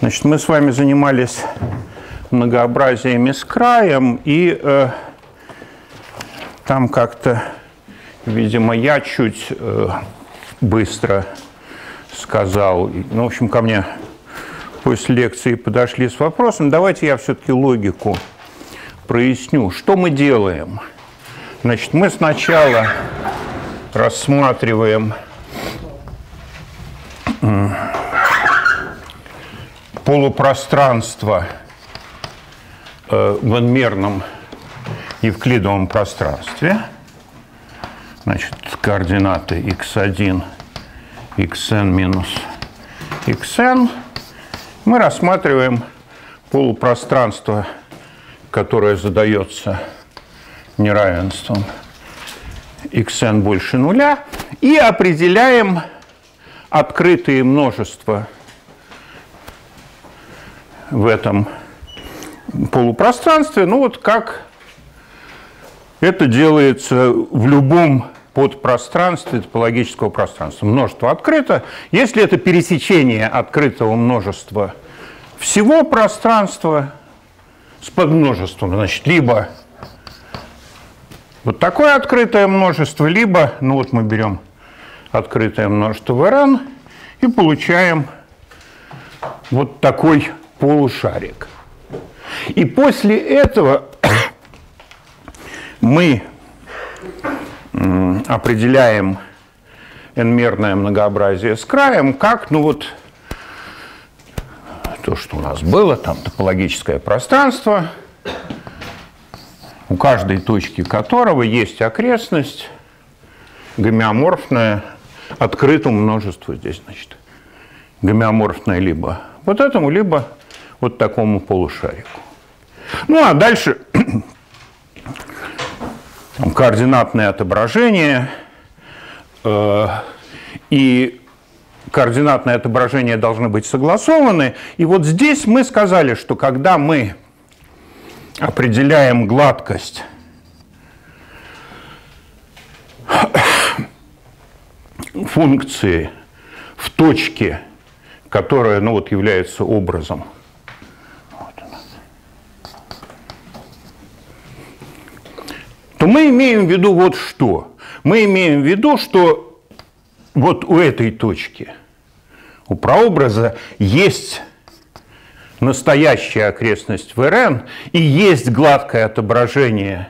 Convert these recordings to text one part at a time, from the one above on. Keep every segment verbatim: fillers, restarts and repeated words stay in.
Значит, мы с вами занимались многообразиями с краем, и э, там как-то, видимо, я чуть э, быстро сказал. Ну, в общем, ко мне после лекции подошли с вопросом. Давайте я все-таки логику проясню. Что мы делаем? Значит, мы сначала рассматриваем э, полупространство в инмерном евклидовом пространстве. Значит, координаты икс один, xn минус xn. Мы рассматриваем полупространство, которое задается неравенством xn больше нуля, и определяем открытые множества в этом полупространстве, ну вот как это делается в любом подпространстве топологического пространства. Множество открыто. Если это пересечение открытого множества всего пространства с подмножеством, значит, либо вот такое открытое множество, либо, ну вот мы берем открытое множество в РН и получаем вот такой полушарик. И после этого мы определяем n-мерное многообразие с краем как, ну вот, то, что у нас было, там топологическое пространство, у каждой точки которого есть окрестность гомеоморфная открытому множеству здесь, значит, гомеоморфная либо вот этому, либо вот такому полушарику. Ну, а дальше координатное отображение. И координатное отображение должны быть согласованы. И вот здесь мы сказали, что когда мы определяем гладкость функции в точке, которая, ну, вот, является образом, то мы имеем в виду вот что. Мы имеем в виду, что вот у этой точки, у прообраза, есть настоящая окрестность в РН и есть гладкое отображение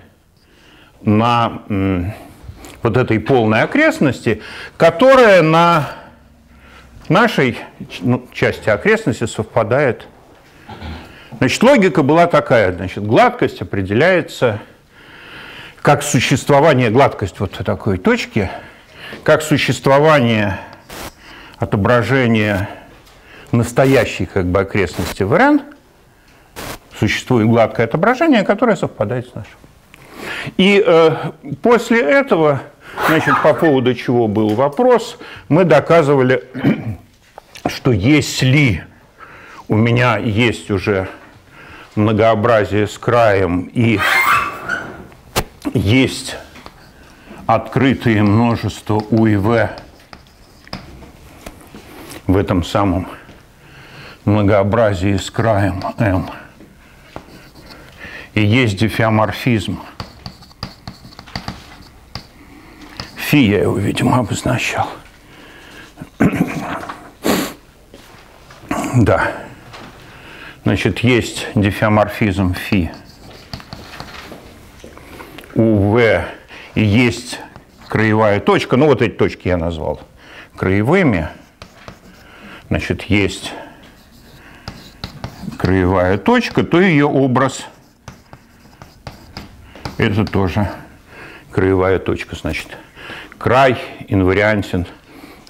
на вот этой полной окрестности, которая на нашей, ну, части окрестности совпадает. Значит, логика была такая. Значит, гладкость определяется как существование, гладкость вот такой точки, как существование отображения настоящей, как бы, окрестности в РН. Существует гладкое отображение, которое совпадает с нашим. И э, после этого, значит, по поводу чего был вопрос, мы доказывали, что если у меня есть уже многообразие с краем и есть открытые множества У и В в этом самом многообразии с краем М, и есть дифеоморфизм, фи я его, видимо, обозначал. Да. Значит, есть дифеоморфизм фи У В и есть краевая точка. Ну, вот эти точки я назвал краевыми. Значит, есть краевая точка, то ее образ — это тоже краевая точка. Значит, край инвариантен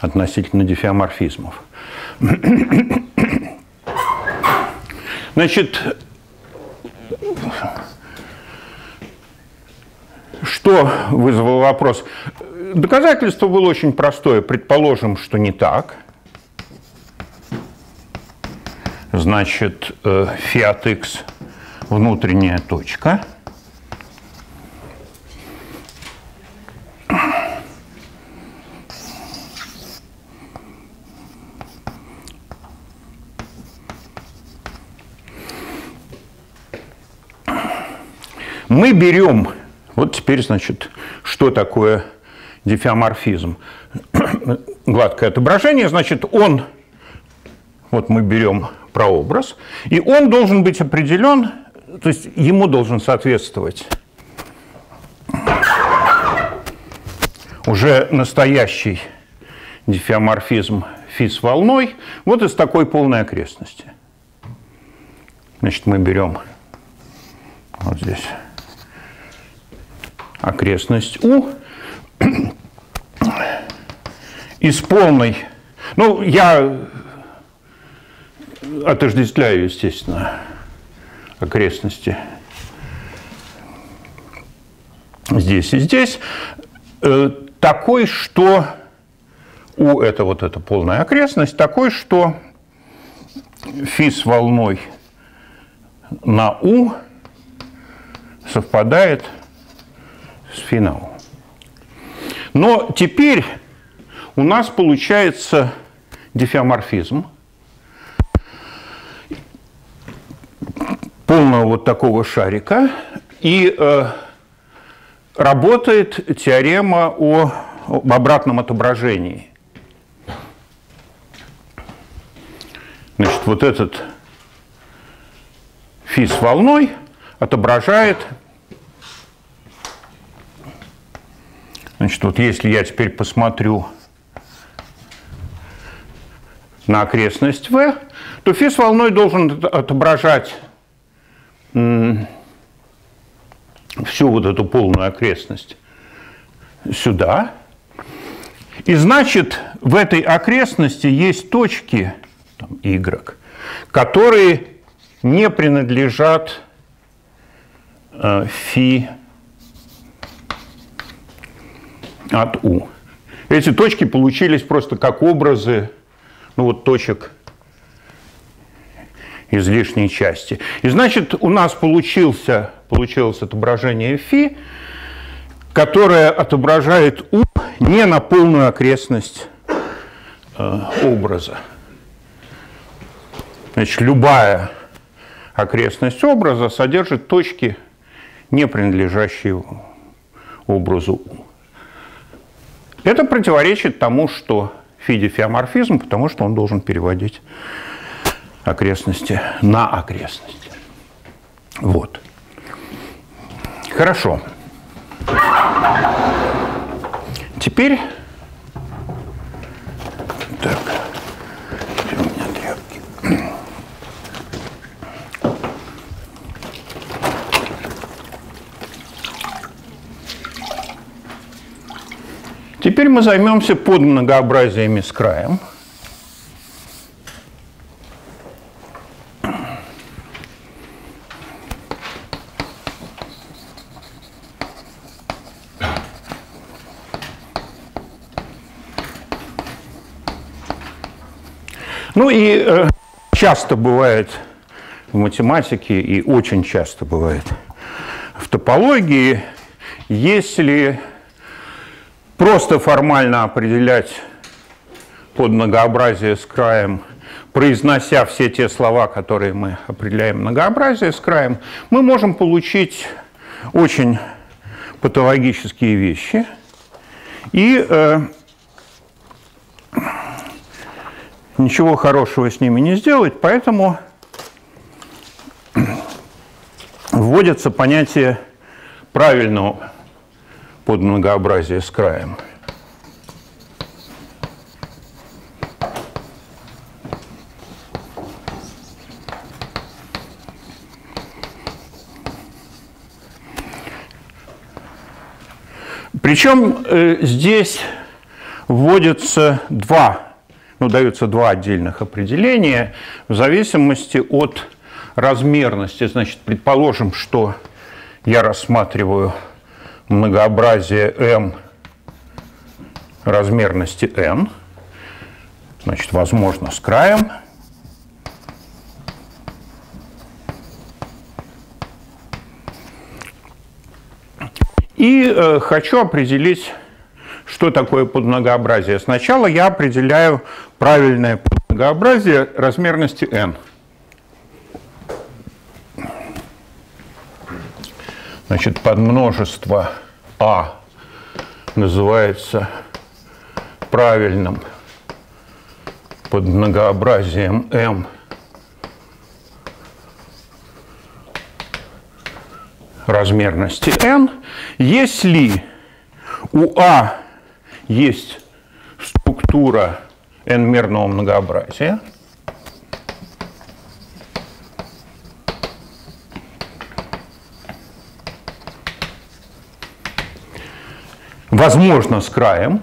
относительно дифеоморфизмов. Значит, что вызвало вопрос? Доказательство было очень простое. Предположим, что не так. значит, фиат x внутренняя точка. Мы берем, вот теперь, значит, что такое дифеоморфизм? Гладкое отображение, значит, он, вот мы берем прообраз, и он должен быть определен, то есть ему должен соответствовать уже настоящий дифеоморфизм φ с волной, вот из такой полной окрестности. Значит, мы берем вот здесь окрестность U из полной, ну, я отождествляю, естественно, окрестности здесь и здесь, такой, что U это вот эта полная окрестность, такой, что φ с волной на U совпадает с φ на U. Но теперь у нас получается дифеоморфизм полного вот такого шарика, и э, работает теорема о, об обратном отображении. Значит, вот этот φ с волной отображает, значит, вот если я теперь посмотрю на окрестность V, то φ с волной должен отображать всю вот эту полную окрестность сюда. И значит, в этой окрестности есть точки, там, y, которые не принадлежат φ от U. Эти точки получились просто как образы, ну вот, точек из лишней части. И значит, у нас получился, получилось отображение φ, которое отображает U не на полную окрестность э, образа. Значит, любая окрестность образа содержит точки, не принадлежащие образу U. Это противоречит тому, что φ дифеоморфизм, потому что он должен переводить окрестности на окрестности. Вот. Хорошо. Теперь... Так. Где у меня тряпки? Теперь мы займемся подмногообразиями с краем. Ну и э, часто бывает в математике, и очень часто бывает в топологии, если просто формально определять подмногообразие с краем, произнося все те слова, которые мы определяем многообразие с краем, мы можем получить очень патологические вещи. И э, ничего хорошего с ними не сделать, поэтому вводится понятие правильного подмногообразия с краем. Причем э, здесь вводятся два, ну, даются два отдельных определения в зависимости от размерности. Значит, предположим, что я рассматриваю многообразие m размерности n, значит, возможно, с краем. И э, хочу определить, что такое подмногообразие. Сначала я определяю правильное подмногообразие размерности n. Значит, подмножество А называется правильным подмногообразием М размерности n, если у А есть структура n-мерного многообразия, возможно, с краем,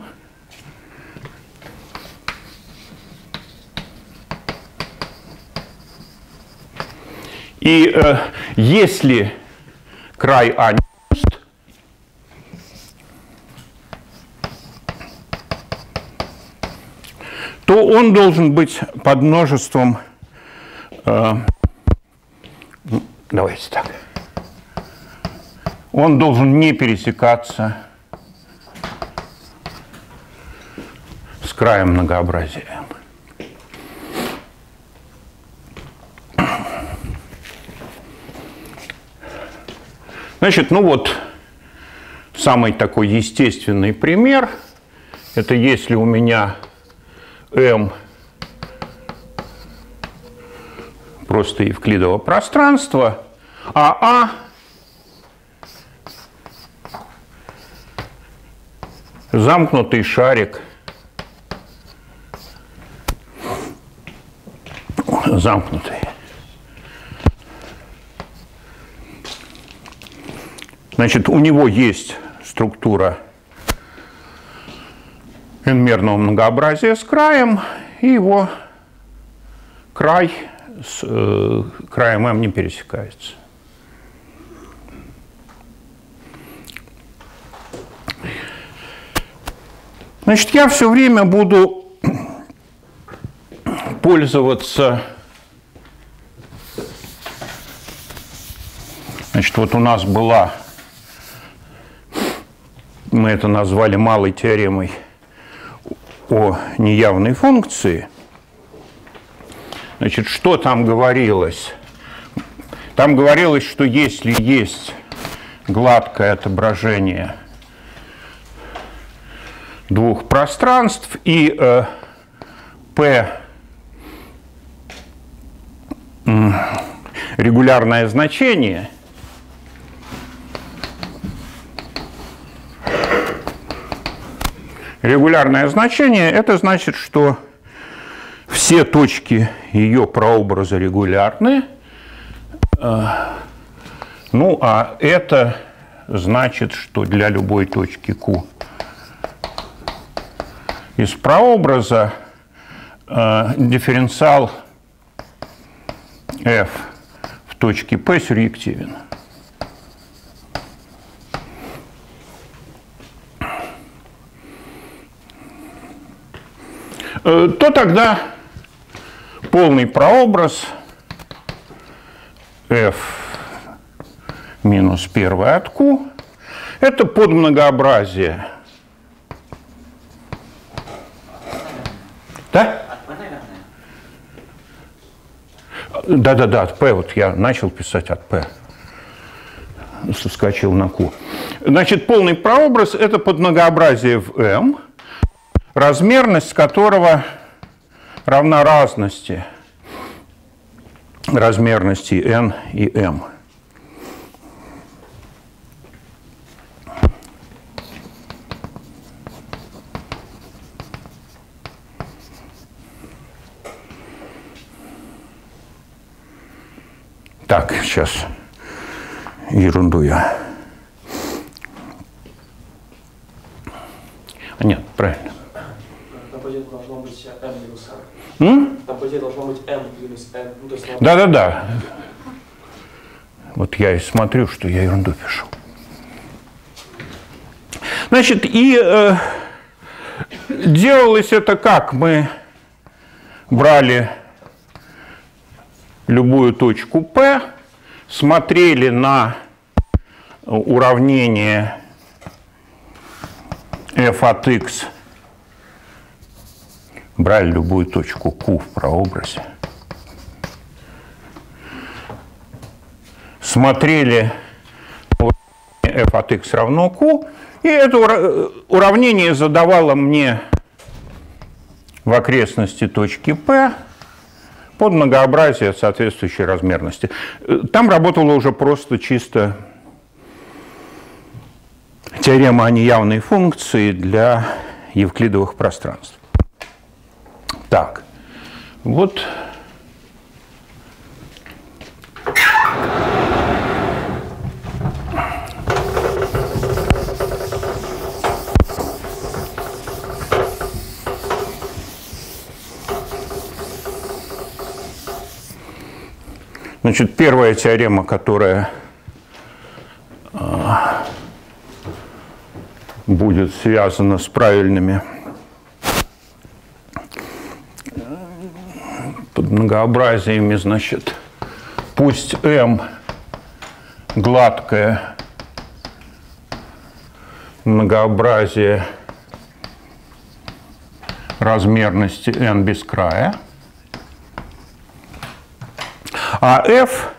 и э, если край А не пуст, то он должен быть под множеством, э, давайте так, он должен не пересекаться с краем многообразия. Значит, ну вот, самый такой естественный пример, это если у меня M просто евклидово пространство, а А замкнутый шарик, замкнутый. Значит, у него есть структура n-мерного многообразия с краем, и его край с э, краем m не пересекается. Значит, я все время буду пользоваться. Значит, вот у нас была, мы это назвали малой теоремой о неявной функции. Значит, что там говорилось? Там говорилось, что если есть гладкое отображение двух пространств и э, P э, регулярное значение, регулярное значение – это значит, что все точки ее прообраза регулярны. Ну, а это значит, что для любой точки Q из прообраза дифференциал f в точке P сюръективен. То тогда полный прообраз f минус первое от Q – это подмногообразие. Да? Да-да-да, от P. Вот я начал писать от P. Соскочил на Q. Значит, полный прообраз – это подмногообразие в M, размерность которого равна разности размерности n и m. Так, сейчас ерунду я. Нет, правильно. Должно быть m минус n. Там по идее должно быть m минус n. Да-да-да. Вот я и смотрю, что я ерунду пишу. Значит, и э, делалось это как? Мы брали любую точку P, смотрели на уравнение f от x, брали любую точку Q в прообразе, смотрели f от x равно Q, и это уравнение задавало мне в окрестности точки P под многообразие соответствующей размерности. Там работала уже просто чисто теорема о неявной функции для евклидовых пространств. Так, вот значит, первая теорема, которая будет связана с правильными под многообразиями, значит, пусть m гладкое многообразие размерности n без края, а f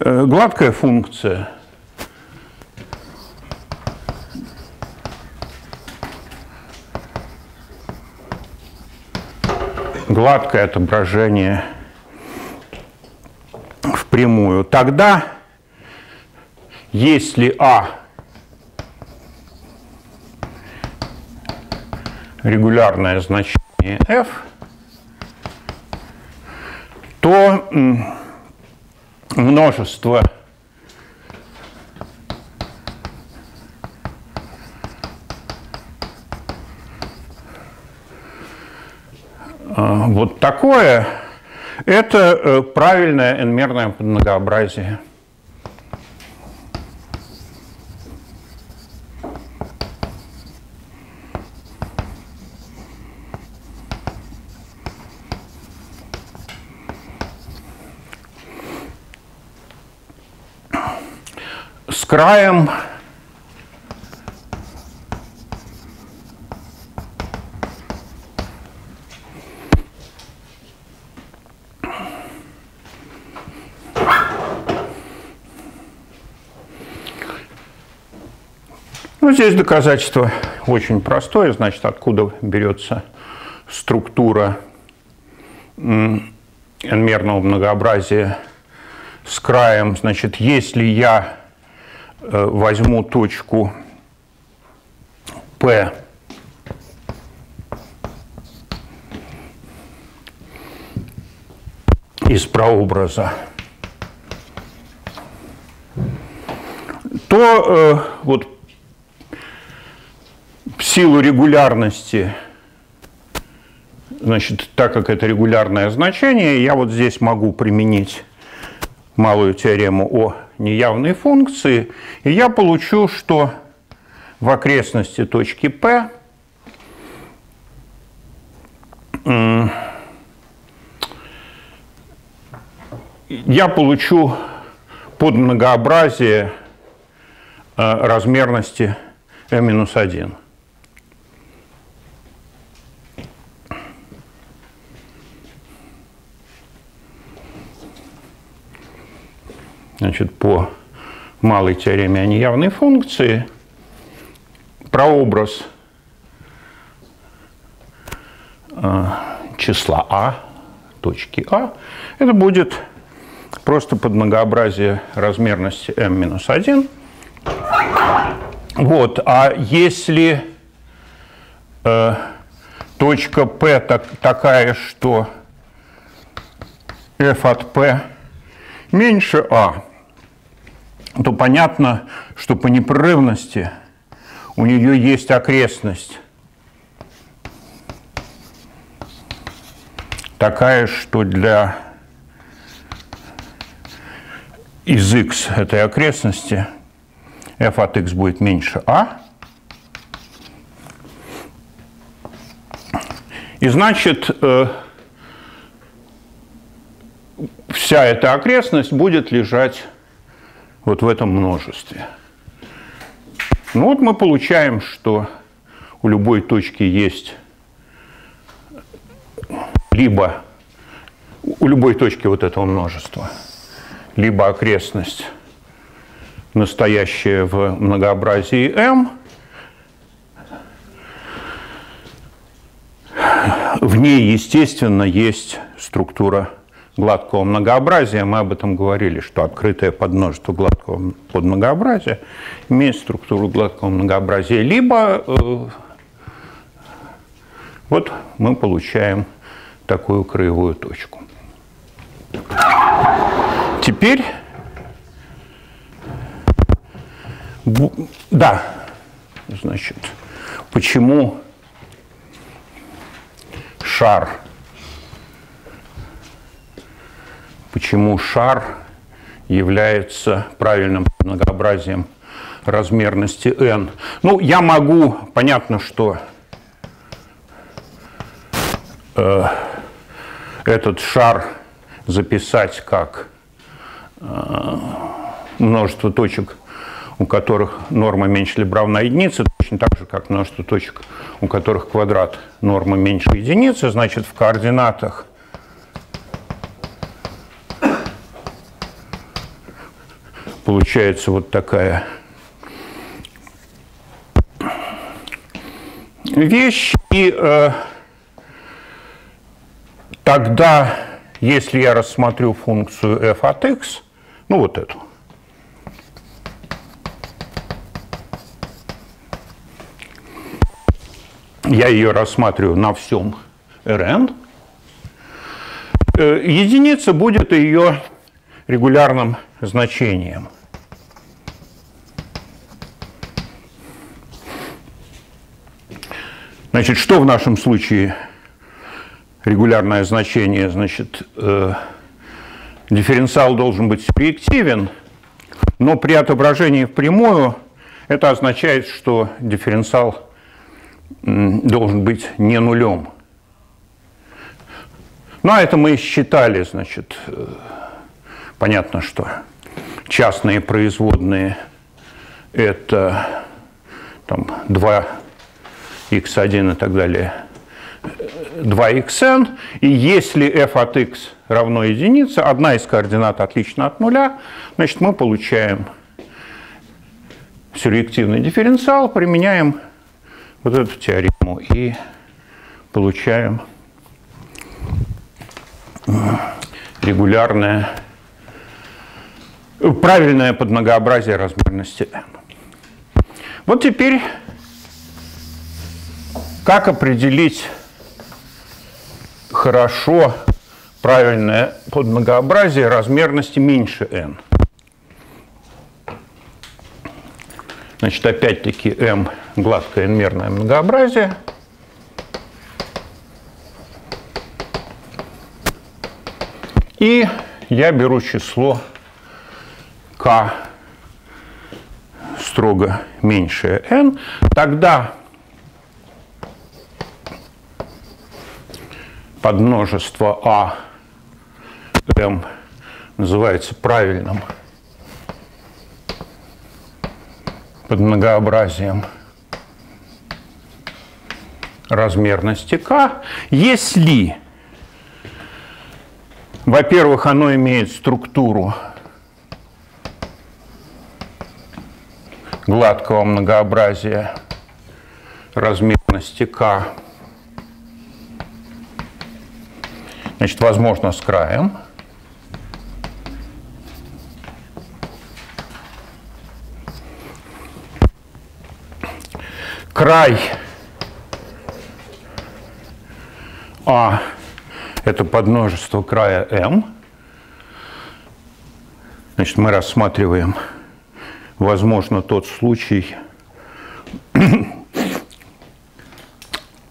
гладкая функция гладкое отображение впрямую. Тогда, если А регулярное значение f, то множество вот такое – это правильное n-мерное многообразие. С краем здесь доказательство очень простое. Значит, откуда берется структура n-мерного многообразия с краем? Значит, если я возьму точку P из прообраза, то э, вот в силу регулярности, значит, так как это регулярное значение, я вот здесь могу применить малую теорему о неявной функции, и я получу, что в окрестности точки P я получу подмногообразие размерности m минус один. Значит, по малой теореме о неявной функции прообраз числа А, точки А, это будет просто подмногообразие размерности m минус один. Вот, а если э, точка P так, такая, что f от P меньше А, то понятно, что по непрерывности у нее есть окрестность такая, что для из x этой окрестности f от x будет меньше А. И значит, вся эта окрестность будет лежать вот в этом множестве. Ну вот мы получаем, что у любой точки есть либо у любой точки вот этого множества, либо окрестность, настоящая в многообразии m, в ней, естественно, есть структура гладкого многообразия. Мы об этом говорили, что открытое подмножество гладкого подмногообразия имеет структуру гладкого многообразия. Либо э, вот мы получаем такую краевую точку. Теперь, да, значит, почему шар? Почему шар является правильным многообразием размерности n? Ну, я могу, понятно, что э, этот шар записать как э, множество точек, у которых норма меньше либо равна единице, точно так же, как множество точек, у которых квадрат нормы меньше единицы. Значит, в координатах получается вот такая вещь. И э, тогда, если я рассмотрю функцию f от x, ну вот эту, я ее рассматриваю на всем Rn, э, единица будет ее регулярным значением. Значит, что в нашем случае регулярное значение? Значит, э, дифференциал должен быть субъективен, но при отображении впрямую это означает, что дифференциал э, должен быть не нулем. Ну, а это мы считали, значит, э, понятно, что частные производные – это там два икс один и так далее, два икс эн. И если f от x равно единице, одна из координат отлична от нуля, значит, мы получаем субъективный дифференциал, применяем вот эту теорему и получаем регулярное, правильное подмногообразие размерности n. Вот теперь как определить хорошо правильное подмногообразие размерности меньше n? Значит, опять-таки m – гладкое n-мерное многообразие. И я беру число k строго меньше n. Тогда подмножество А М называется правильным подмногообразием размерности К, если, во-первых, оно имеет структуру гладкого многообразия размерности К, значит, возможно, с краем. Край А – это подмножество края М. Значит, мы рассматриваем, возможно, тот случай,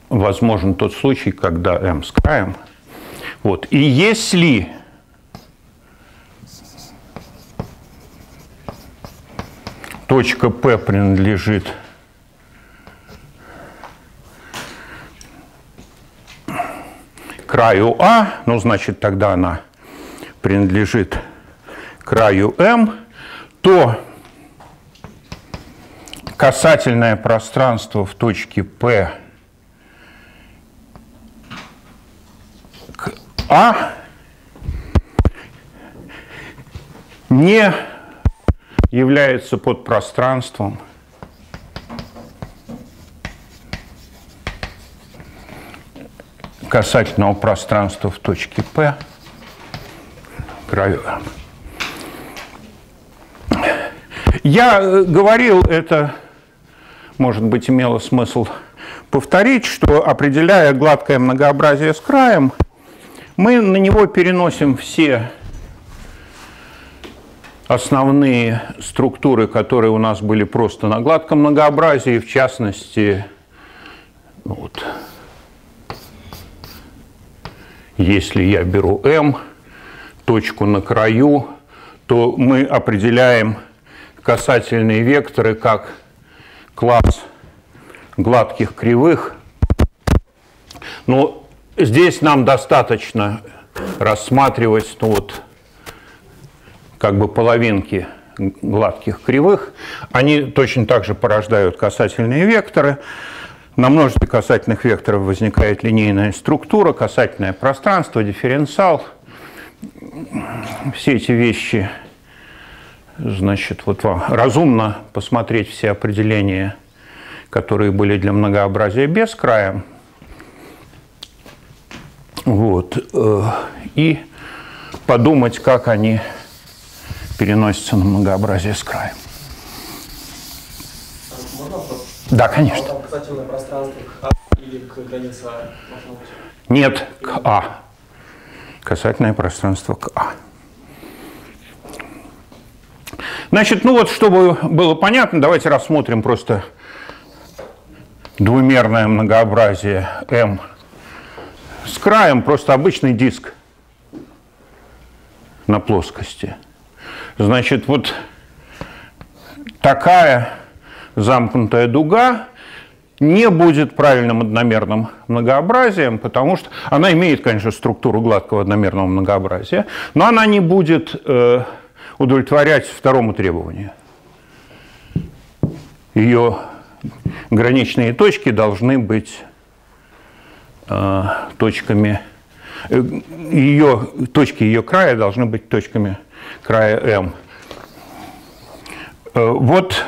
возможен тот случай, когда М с краем. Вот. И если точка P принадлежит краю А, ну, значит, тогда она принадлежит краю М, то касательное пространство в точке P к А не является подпространством касательного пространства в точке P гравюра. Я говорил, это, может быть, имело смысл повторить, что, определяя гладкое многообразие с краем, мы на него переносим все основные структуры, которые у нас были просто на гладком многообразии, в частности, вот, если я беру m, точку на краю, то мы определяем касательные векторы как класс гладких кривых. Но здесь нам достаточно рассматривать, ну, вот, как бы половинки гладких кривых. Они точно так же порождают касательные векторы. На множестве касательных векторов возникает линейная структура, касательное пространство, дифференциал. Все эти вещи, значит, вот вам разумно посмотреть все определения, которые были для многообразия без края. Вот. И подумать, как они переносятся на многообразие с краем. Да, конечно. Там касательное пространство к А или к границе А? Нет, к А. Касательное пространство к А. Значит, ну вот, чтобы было понятно, давайте рассмотрим просто двумерное многообразие М с краем, просто обычный диск на плоскости. Значит, вот такая замкнутая дуга не будет правильным одномерным многообразием, потому что она имеет, конечно, структуру гладкого одномерного многообразия, но она не будет э, удовлетворять второму требованию. Ее граничные точки должны быть э, точками, э, ее, точки ее края должны быть точками края М. Э, вот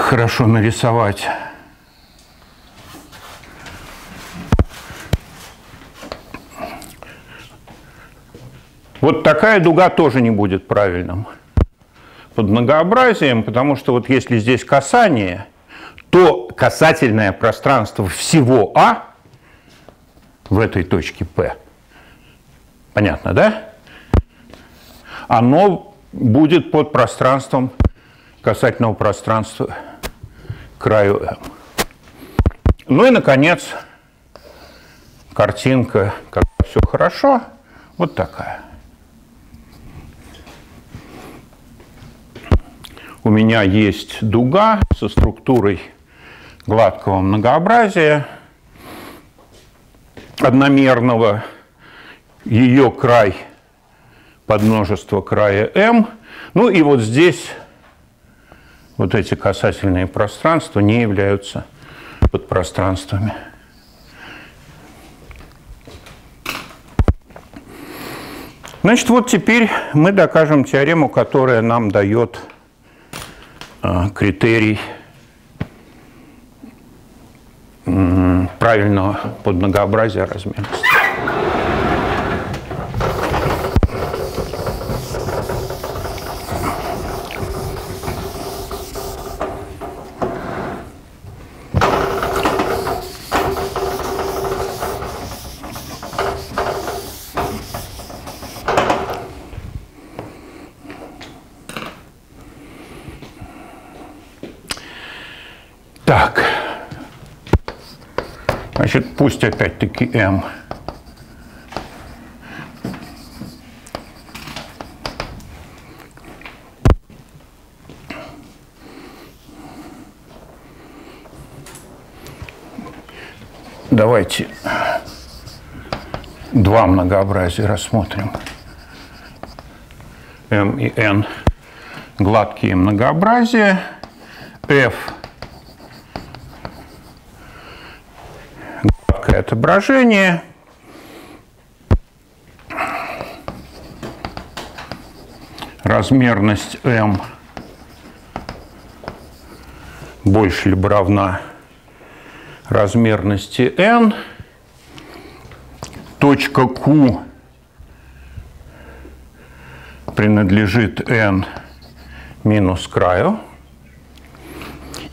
хорошо нарисовать вот такая дуга тоже не будет правильным под многообразием, потому что вот если здесь касание, то касательное пространство всего А в этой точке P, понятно, да? Оно будет под пространством касательного пространства к краю М. Ну и, наконец, картинка, когда все хорошо, вот такая. У меня есть дуга со структурой гладкого многообразия одномерного, ее край подмножество края М. Ну и вот здесь вот эти касательные пространства не являются подпространствами. Значит, вот теперь мы докажем теорему, которая нам дает э, критерий э, правильного подмногообразия размерности. Так, значит, пусть опять-таки М давайте два многообразия рассмотрим. М и Н гладкие многообразия. F – гладкое отображение. Размерность m больше либо равна размерности n. Точка Q принадлежит n минус краю.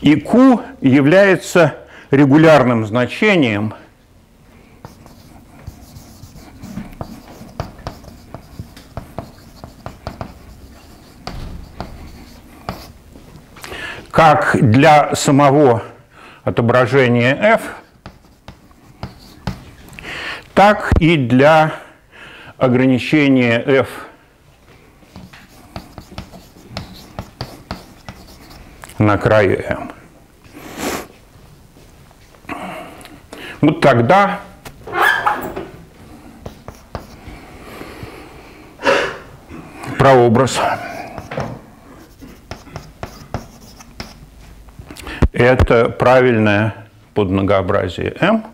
И Q является регулярным значением как для самого отображения f, так и для ограничения f на краю m. Вот тогда прообраз. Это правильное подмногообразие M.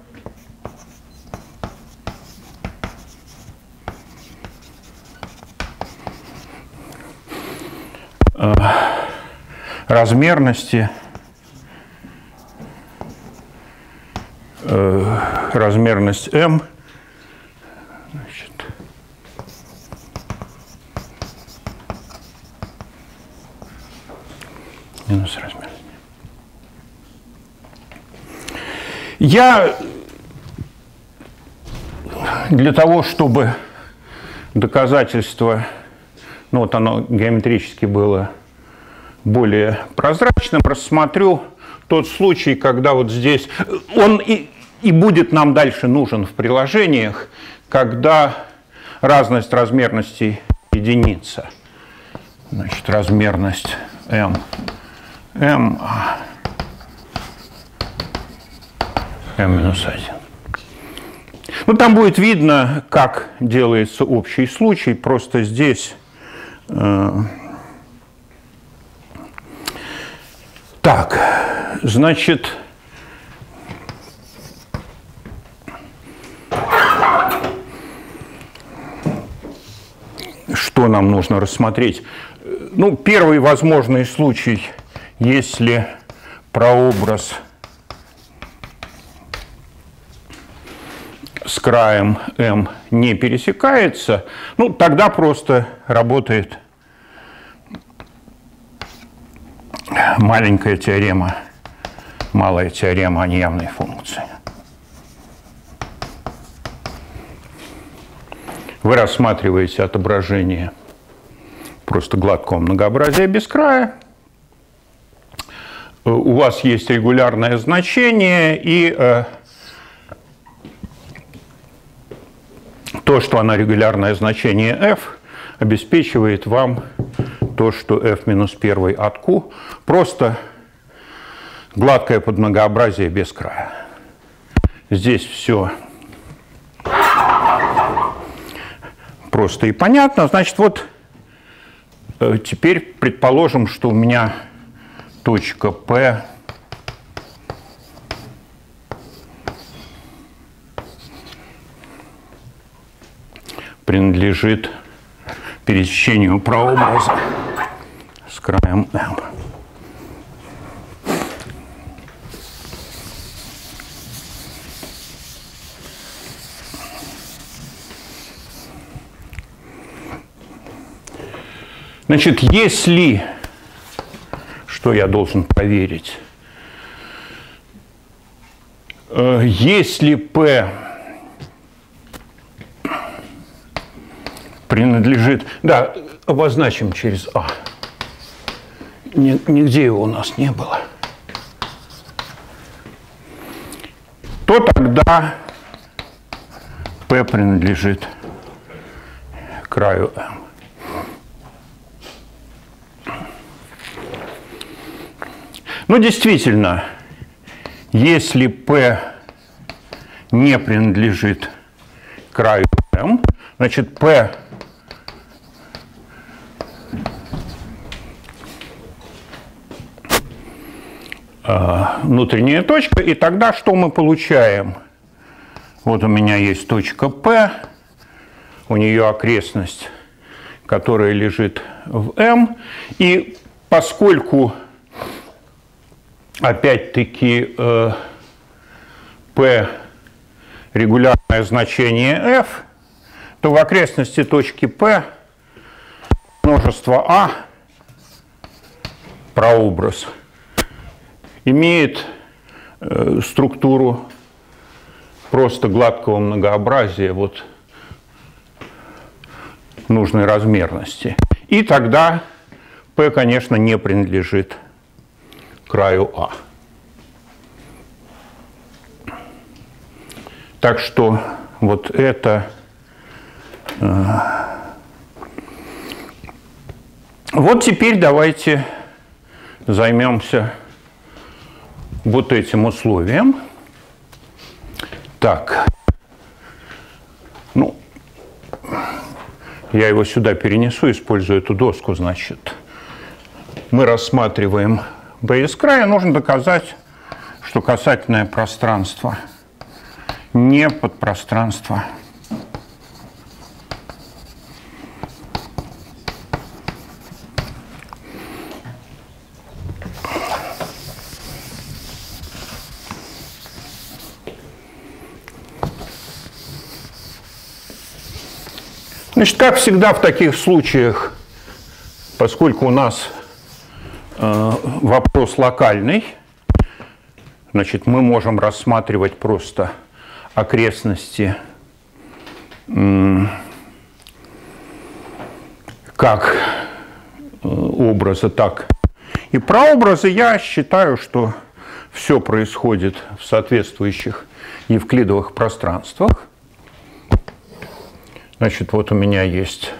Размерности, размерность M, значит, минус размер. Я для того, чтобы доказательство, ну вот оно геометрически было более прозрачным, рассмотрю тот случай, когда вот здесь, он и, и будет нам дальше нужен в приложениях, когда разность размерностей единица. Значит, размерность m, m, m минус один. Ну, там будет видно, как делается общий случай. Просто здесь... Э, так, значит... Что нам нужно рассмотреть? Ну, первый возможный случай, если прообраз... с краем m не пересекается, ну, тогда просто работает маленькая теорема, малая теорема о неявной функции. Вы рассматриваете отображение просто гладкого многообразия без края. У вас есть регулярное значение, и... то, что она регулярное значение f, обеспечивает вам то, что f минус один от Q просто гладкое подмногообразие без края. Здесь все просто и понятно. Значит, вот теперь предположим, что у меня точка P принадлежит пересечению прообраза с краем M. Значит, если, что я должен проверить, если P принадлежит, да, обозначим через А. Нигде его у нас не было. То тогда P принадлежит краю M. Ну, действительно, если P не принадлежит краю M, значит, P внутренняя точка. И тогда что мы получаем? Вот у меня есть точка P, у нее окрестность, которая лежит в M. И поскольку, опять-таки, P регулярное значение F, то в окрестности точки P множество А, прообраз, имеет э, структуру просто гладкого многообразия вот нужной размерности. И тогда P, конечно, не принадлежит краю А. Так что вот это... Э, вот теперь давайте займемся вот этим условием. Так, ну, я его сюда перенесу, использую эту доску, значит. Мы рассматриваем B из края. Нужно доказать, что касательное пространство не подпространство . Значит, как всегда в таких случаях, поскольку у нас э, вопрос локальный, значит, мы можем рассматривать просто окрестности э, как образа, так и прообраза. Я считаю, что все происходит в соответствующих евклидовых пространствах. Значит, вот у меня есть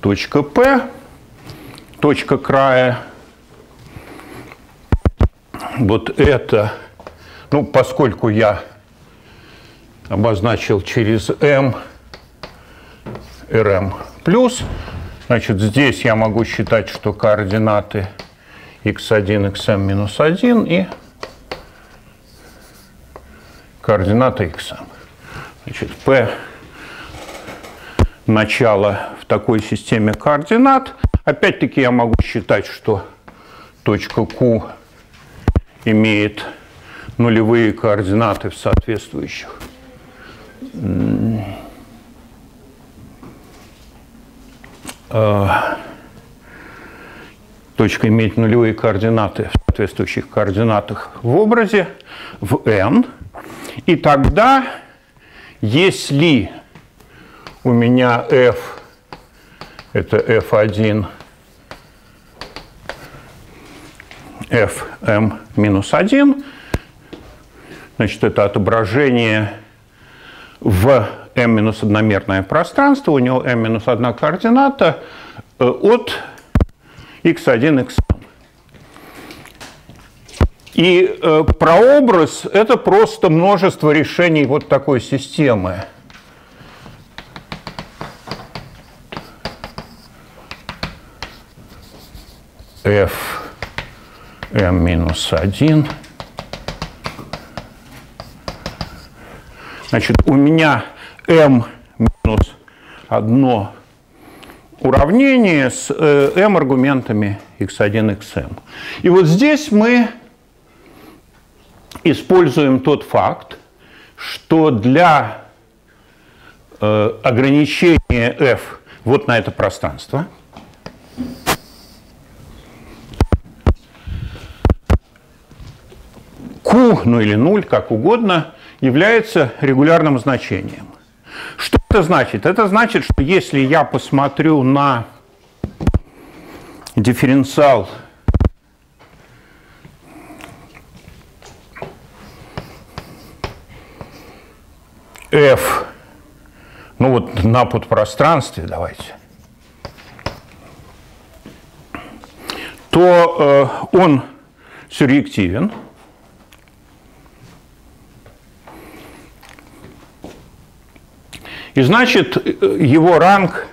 точка P, точка края. Вот это, ну, поскольку я обозначил через M, Rm плюс, значит, здесь я могу считать, что координаты икс один, икс эм минус один и координаты икс эм. Значит, P – начало в такой системе координат. Опять-таки я могу считать, что точка Q имеет нулевые координаты в соответствующих точка имеет нулевые координаты в соответствующих координатах в образе в N. И тогда... Если у меня f – это эф один, эф эм минус один, значит, это отображение в m-одномерное пространство, у него m-одна координата от икс один, икс эм. И э, прообраз – это просто множество решений вот такой системы. эф эм минус один. Значит, у меня m минус одно уравнение с э, m аргументами икс один, икс эм. И вот здесь мы... Используем тот факт, что для э, ограничения f вот на это пространство q, ну или ноль, как угодно, является регулярным значением. Что это значит? Это значит, что если я посмотрю на дифференциал f, ну вот на подпространстве, давайте, то э, он сюръективен. И значит, его ранг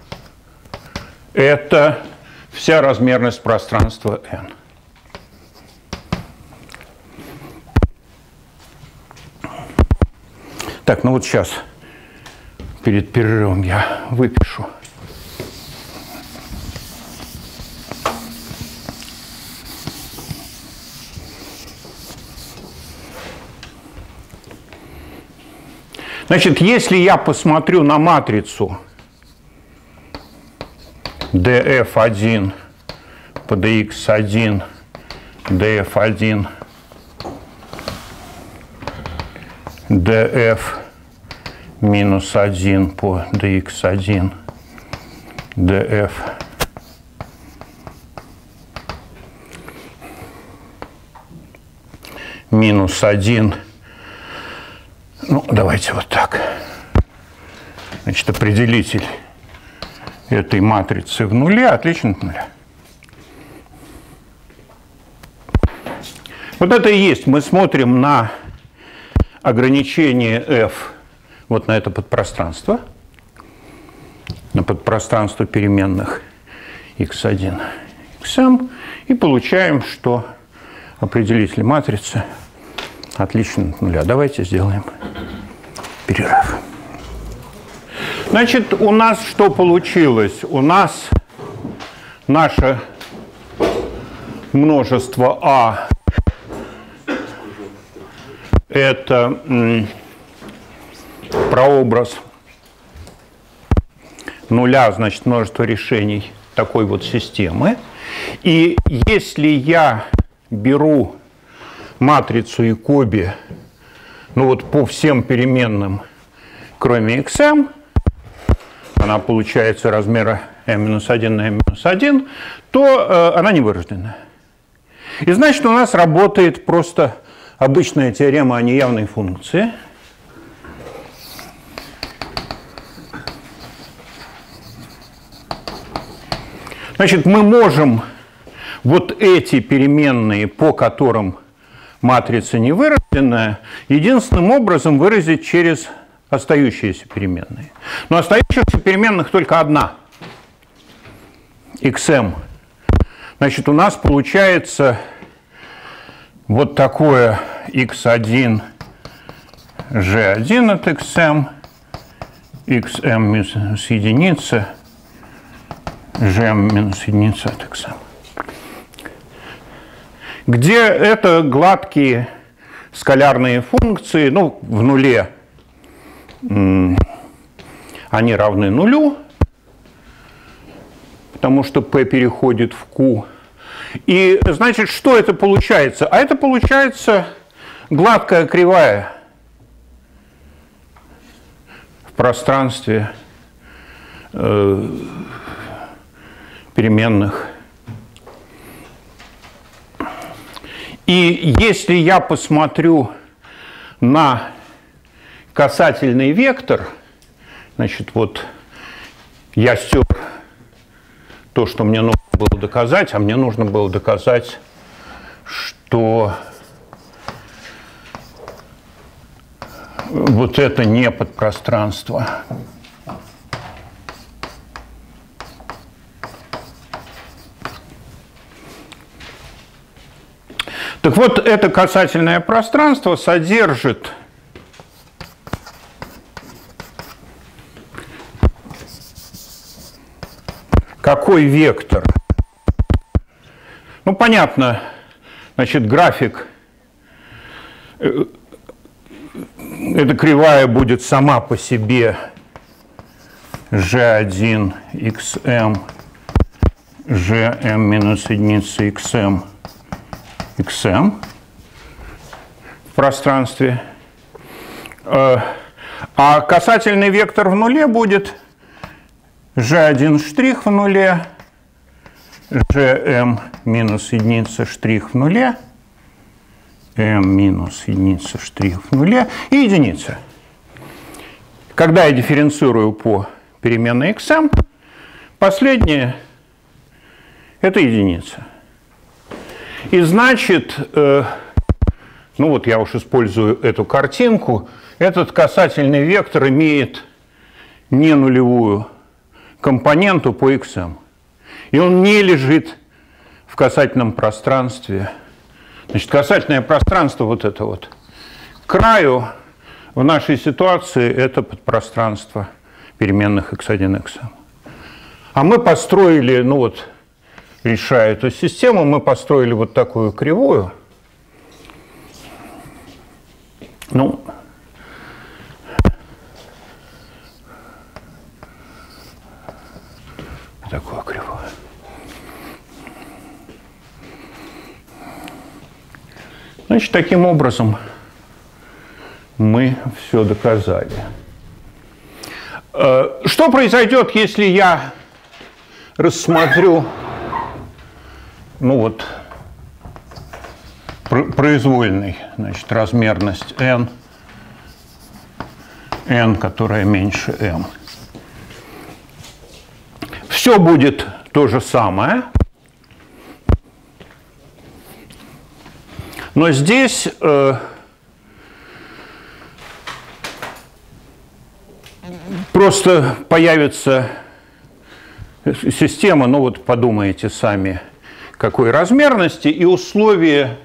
– это вся размерность пространства n. Так, ну вот сейчас, перед перерывом, я выпишу. Значит, если я посмотрю на матрицу df1 по dx1, df1, df минус один по dx1, df, минус один. Ну, давайте вот так. Значит, определитель этой матрицы в нуле отличен от нуля. Вот это и есть. Мы смотрим на ограничение f, вот на это подпространство, на подпространство переменных икс один, xm, и получаем, что определитель матрицы отлично от нуля. Давайте сделаем перерыв. Значит, у нас что получилось? У нас наше множество А – это прообраз нуля, значит, множество решений такой вот системы. И если я беру матрицу и коби, ну вот по всем переменным, кроме xm, она получается размера m минус один на m минус один, то э, она не вырожденная. И значит, у нас работает просто обычная теорема о неявной функции. Значит, мы можем вот эти переменные, по которым матрица невырожденная, единственным образом выразить через остающиеся переменные. Но остающихся переменных только одна – xm. Значит, у нас получается вот такое икс один, джи один от xm, xm минус единица, gm минус единица от xm, где это гладкие скалярные функции, ну, в нуле они равны нулю, потому что p переходит в q. И, значит, что это получается? А это получается гладкая кривая в пространстве э, переменных. И если я посмотрю на касательный вектор, значит, вот я стер то, что мне нужно было доказать, а мне нужно было доказать, что вот это не подпространство. Так вот, это касательное пространство содержит какой вектор? Ну, понятно, значит, график, эта кривая будет сама по себе джи один, xm, gm минус единица, xm, xm в пространстве. А касательный вектор в нуле будет джи один штрих в нуле, gm минус единица штрих в нуле, m минус единица штрих в нуле и единица. Когда я дифференцирую по переменной xm, последнее – это единица. И значит, э, ну вот я уж использую эту картинку, этот касательный вектор имеет ненулевую компоненту по xm. и он не лежит в касательном пространстве. Значит, касательное пространство вот это вот. К краю в нашей ситуации это подпространство переменных икс один, икс. А мы построили, ну вот, решая эту систему, мы построили вот такую кривую. Ну, такую кривую. Значит, таким образом мы все доказали. Что произойдет, если я рассмотрю, ну вот, произвольный, значит, размерность n, n, которая меньше m? Все будет то же самое, но здесь э, просто появится система, ну вот подумайте сами, какой размерности, и условие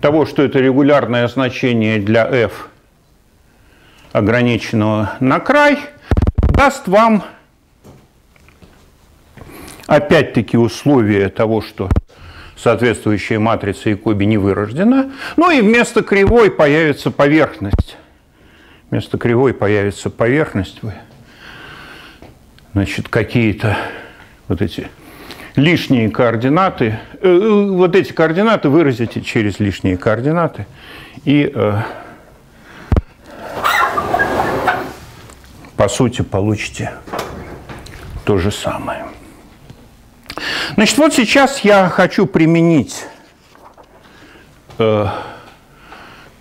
того, что это регулярное значение для f, ограниченного на край, даст вам опять-таки условие того, что соответствующая матрица Якоби не вырождена. Ну и вместо кривой появится поверхность. Вместо кривой появится поверхность. Значит, какие-то вот эти лишние координаты. Э, вот эти координаты выразите через лишние координаты. И э, по сути получите то же самое. Значит, вот сейчас я хочу применить э,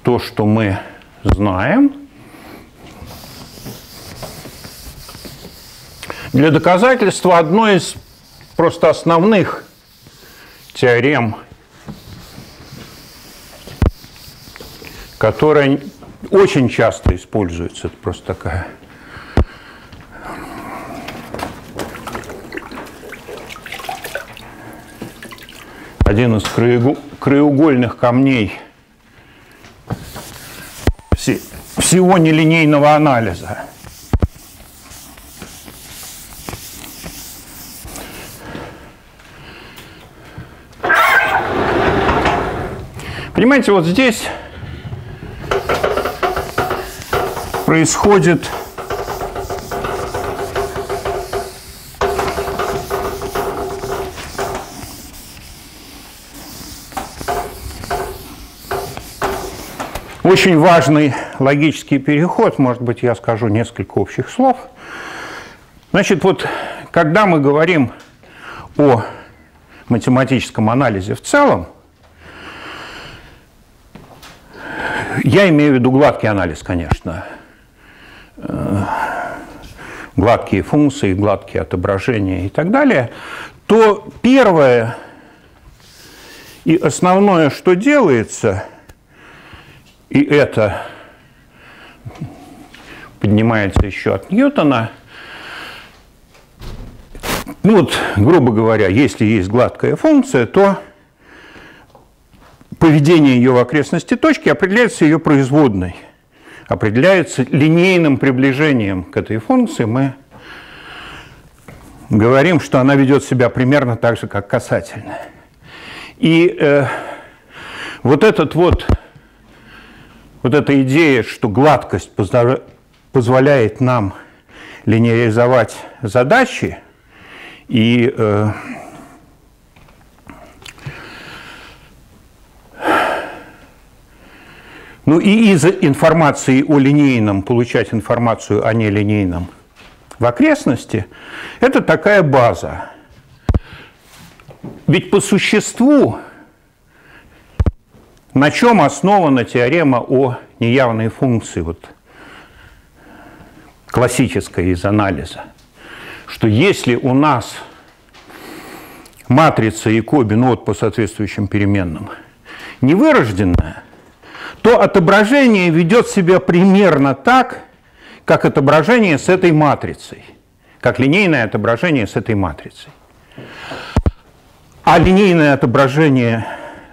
то, что мы знаем, для доказательства одной из просто основных теорем, которая очень часто используется. Это просто такая... Один из краеугольных камней всего нелинейного анализа. Понимаете, вот здесь происходит очень важный логический переход. Может быть, я скажу несколько общих слов. Значит, вот когда мы говорим о математическом анализе в целом, я имею в виду гладкий анализ, конечно. Гладкие функции, гладкие отображения и так далее. То первое и основное, что делается, и это поднимается еще от Ньютона. Ну вот, грубо говоря, если есть гладкая функция, то поведение ее в окрестности точки определяется ее производной, определяется линейным приближением к этой функции. Мы говорим, что она ведет себя примерно так же, как касательная. И э, вот этот вот... Вот эта идея, что гладкость позволяет нам линеаризовать задачи и э, ну и из информации о линейном получать информацию о нелинейном в окрестности, это такая база. Ведь по существу на чем основана теорема о неявной функции, вот, классическая из анализа? Что если у нас матрица Якоби, ну вот по соответствующим переменным, невырожденная, то отображение ведет себя примерно так, как отображение с этой матрицей, как линейное отображение с этой матрицей. А линейное отображение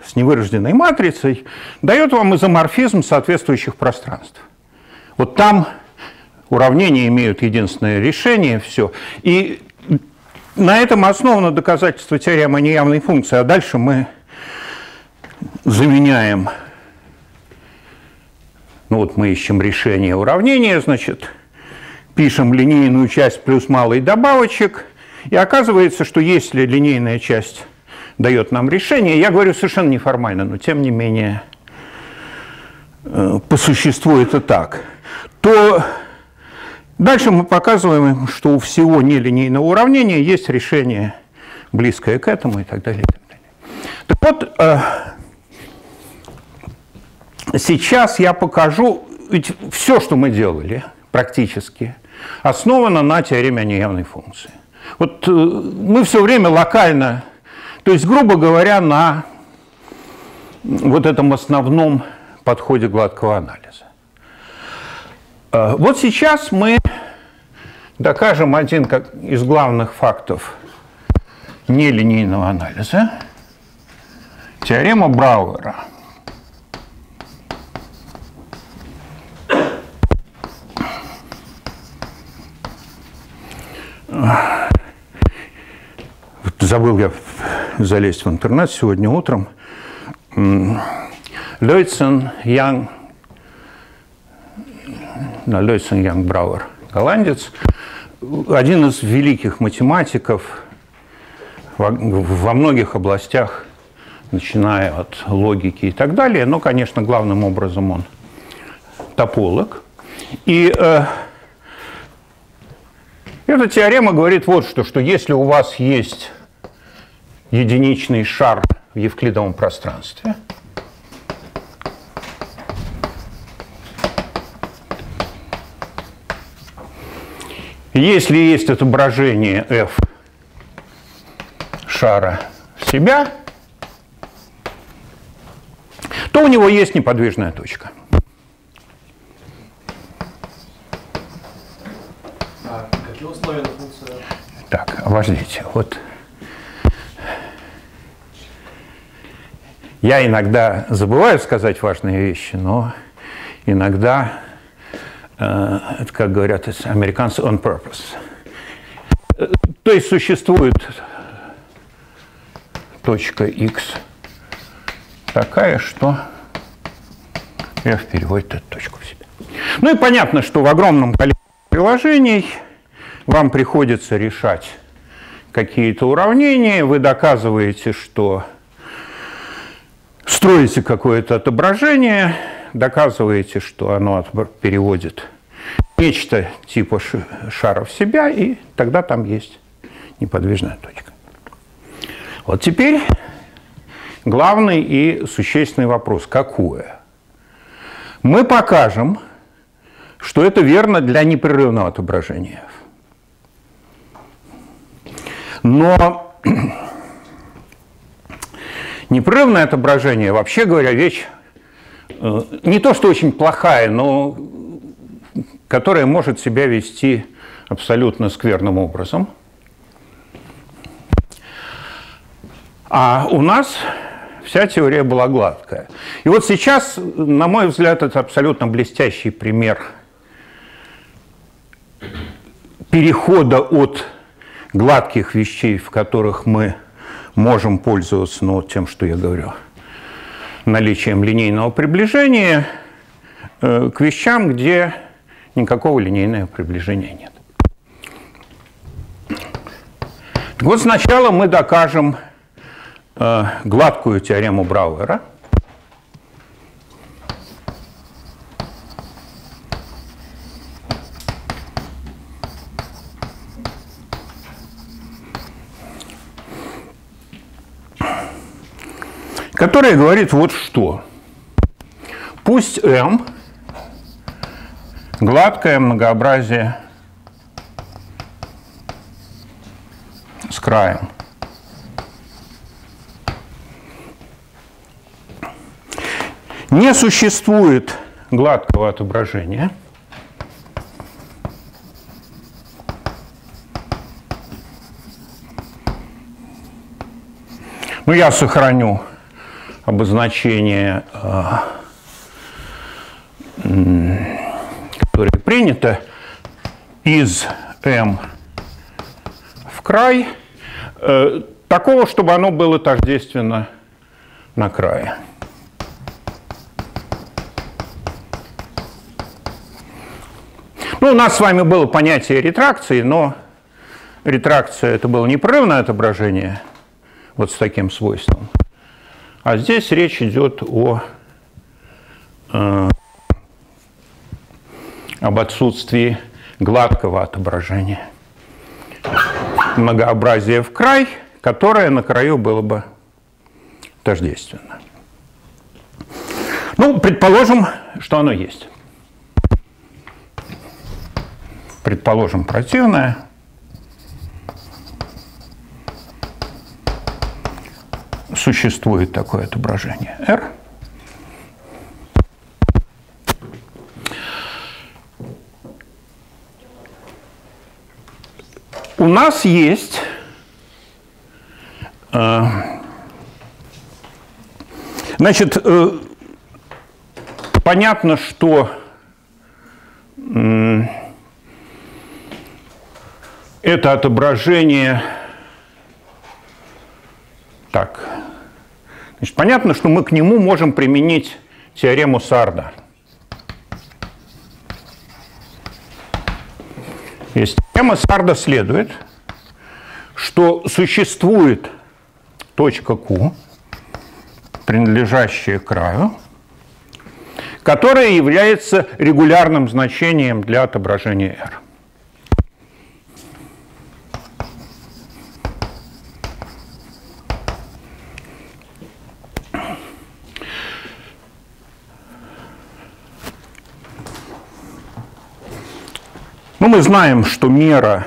с невырожденной матрицей дает вам изоморфизм соответствующих пространств. Вот там уравнения имеют единственное решение, все. И на этом основано доказательство теоремы неявной функции. А дальше мы заменяем, ну вот мы ищем решение уравнения, значит, пишем линейную часть плюс малый добавочек, и оказывается, что если линейная часть дает нам решение, я говорю совершенно неформально, но тем не менее по существу это так, то дальше мы показываем, что у всего нелинейного уравнения есть решение, близкое к этому, и так далее. И так далее. Так вот, сейчас я покажу, ведь все, что мы делали практически, основано на теореме неявной функции. Вот мы все время локально, то есть, грубо говоря, на вот этом основном подходе гладкого анализа. Вот сейчас мы докажем один из главных фактов нелинейного анализа – теорема Брауэра. Забыл я залезть в интернет сегодня утром. Лёйтсен Ян, Лёйтсен Ян Брауэр, голландец, один из великих математиков во, во многих областях, начиная от логики и так далее, но, конечно, главным образом он тополог. И э, эта теорема говорит вот что, что если у вас есть единичный шар в евклидовом пространстве, если есть отображение f шара в себя, то у него есть неподвижная точка. А какие условия на функцию? Так, подождите, вот. Я иногда забываю сказать важные вещи, но иногда, э, это, как говорят американцы, on purpose. То есть существует точка x такая, что f переводит эту точку в себя. Ну и понятно, что в огромном количестве приложений вам приходится решать какие-то уравнения, вы доказываете, что строите какое-то отображение, доказываете, что оно переводит нечто типа шара в себя, и тогда там есть неподвижная точка. Вот теперь главный и существенный вопрос. Какое? Мы покажем, что это верно для непрерывного отображения. Но непрерывное отображение, вообще говоря, вещь не то что очень плохая, но которая может себя вести абсолютно скверным образом. А у нас вся теория была гладкая. И вот сейчас, на мой взгляд, это абсолютно блестящий пример перехода от гладких вещей, в которых мы можем пользоваться, ну, тем, что я говорю, наличием линейного приближения, э, к вещам, где никакого линейного приближения нет. Так вот, сначала мы докажем э, гладкую теорему Брауэра. Которая говорит вот что. Пусть m – гладкое многообразие с краем. Не существует гладкого отображения, Но я сохраню обозначение, которое принято, из М в край, такого, чтобы оно было тождественно на крае. Ну, у нас с вами было понятие ретракции, но ретракция – это было непрерывное отображение вот с таким свойством. А здесь речь идет о, э, об отсутствии гладкого отображения. Многообразие в край, которое на краю было бы тождественно. Ну, предположим, что оно есть. Предположим, противное. Существует такое отображение R. У нас есть э, значит, э, понятно, что э, это отображение так. Значит, понятно, что мы к нему можем применить теорему Сарда. Из теоремы Сарда следует, что существует точка Q, принадлежащая краю, которая является регулярным значением для отображения R. Ну, мы знаем, что мера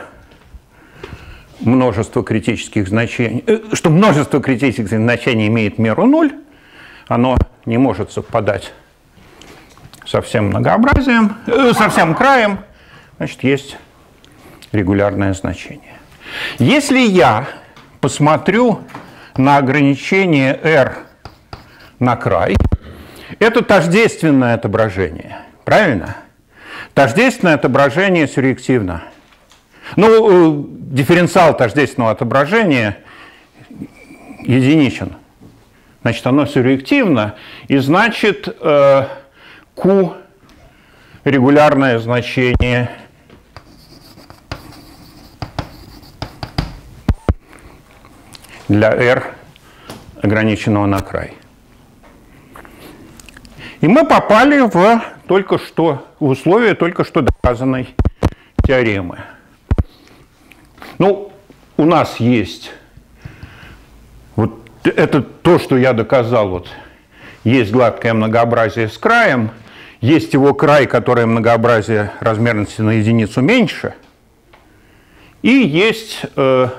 множества критических значений, что множество критических значений имеет меру ноль, оно не может совпадать со всем многообразием, э, со всем краем, значит, есть регулярное значение. Если я посмотрю на ограничение R на край, это тождественное отображение, правильно? Тождественное отображение сюрреактивно. Ну, э, дифференциал тождественного отображения единичен. Значит, оно сюрреактивно, и значит, э, Q регулярное значение для R, ограниченного на край. И мы попали в только что в условия только что доказанной теоремы. Ну, у нас есть вот это то, что я доказал. Вот есть гладкое многообразие с краем, есть его край, которое многообразие размерности на единицу меньше, и есть э,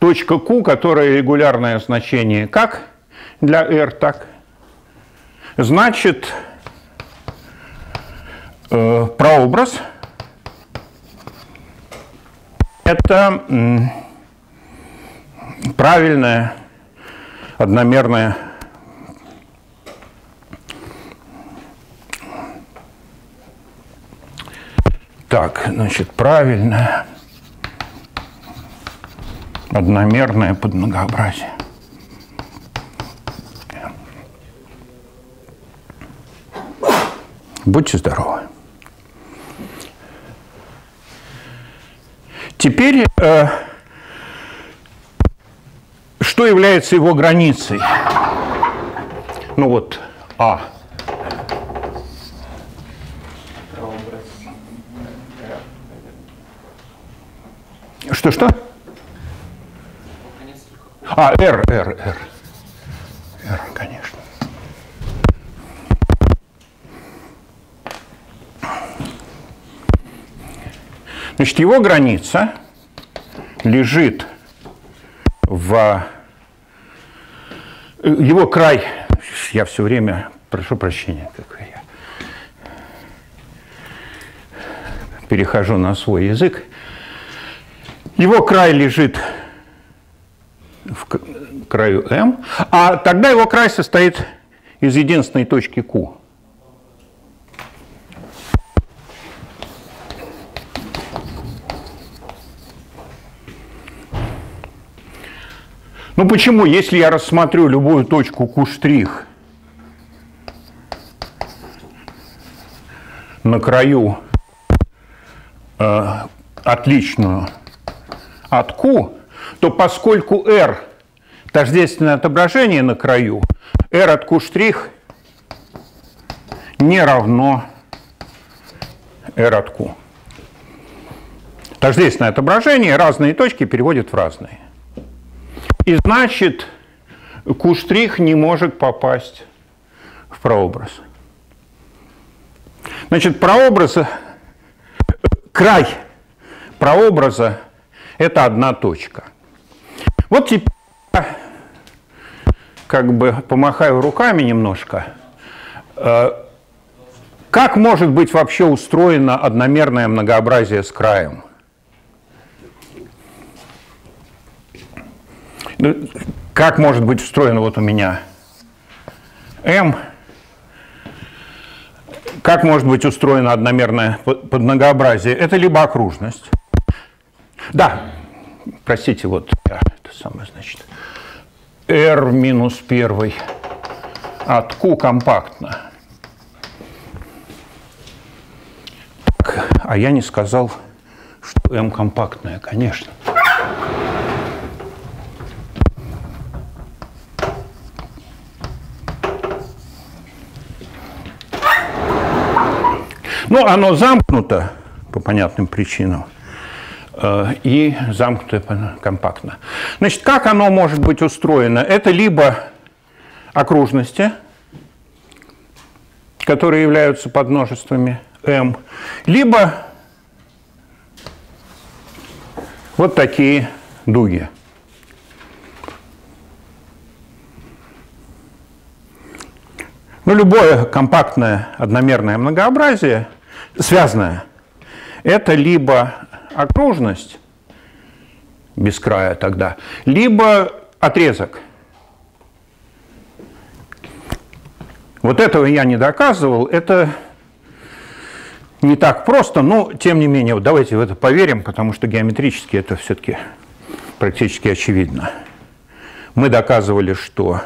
точка Q, которая регулярное значение как для R, так. Значит, э, прообраз – это м, правильное одномерное так, значит, правильное одномерное подмногообразие. Будьте здоровы. Теперь, э, что является его границей? Ну вот, А. Что-что? А, R, R, R. R, конечно. Значит, его граница лежит в... Его край... Я все время... Прошу прощения, как я... Перехожу на свой язык. Его край лежит в... краю М, а тогда его край состоит из единственной точки Q. Ну почему, если я рассмотрю любую точку Q' на краю э, отличную от Q, то поскольку R тождественное отображение на краю, R от Q' не равно R от Q. Тождественное отображение, разные точки переводят в разные. И значит, Q' не может попасть в прообраз. Значит, прообраз, край прообраза – это одна точка. Вот теперь я как бы помахаю руками немножко. Как может быть вообще устроено одномерное многообразие с краем? Как может быть устроено вот у меня M? Как может быть устроено одномерное подмногообразие? Это либо окружность. Да, простите, вот это самое, значит, R минус первый от Q компактно. Так, а я не сказал, что M компактное, конечно. Ну, оно замкнуто по понятным причинам и замкнуто компактно. Значит, как оно может быть устроено? Это либо окружности, которые являются подмножествами M, либо вот такие дуги. Ну, любое компактное одномерное многообразие связанное. Это либо окружность без края тогда, либо отрезок. Вот этого я не доказывал. Это не так просто, но тем не менее, вот давайте в это поверим, потому что геометрически это все-таки практически очевидно. Мы доказывали, что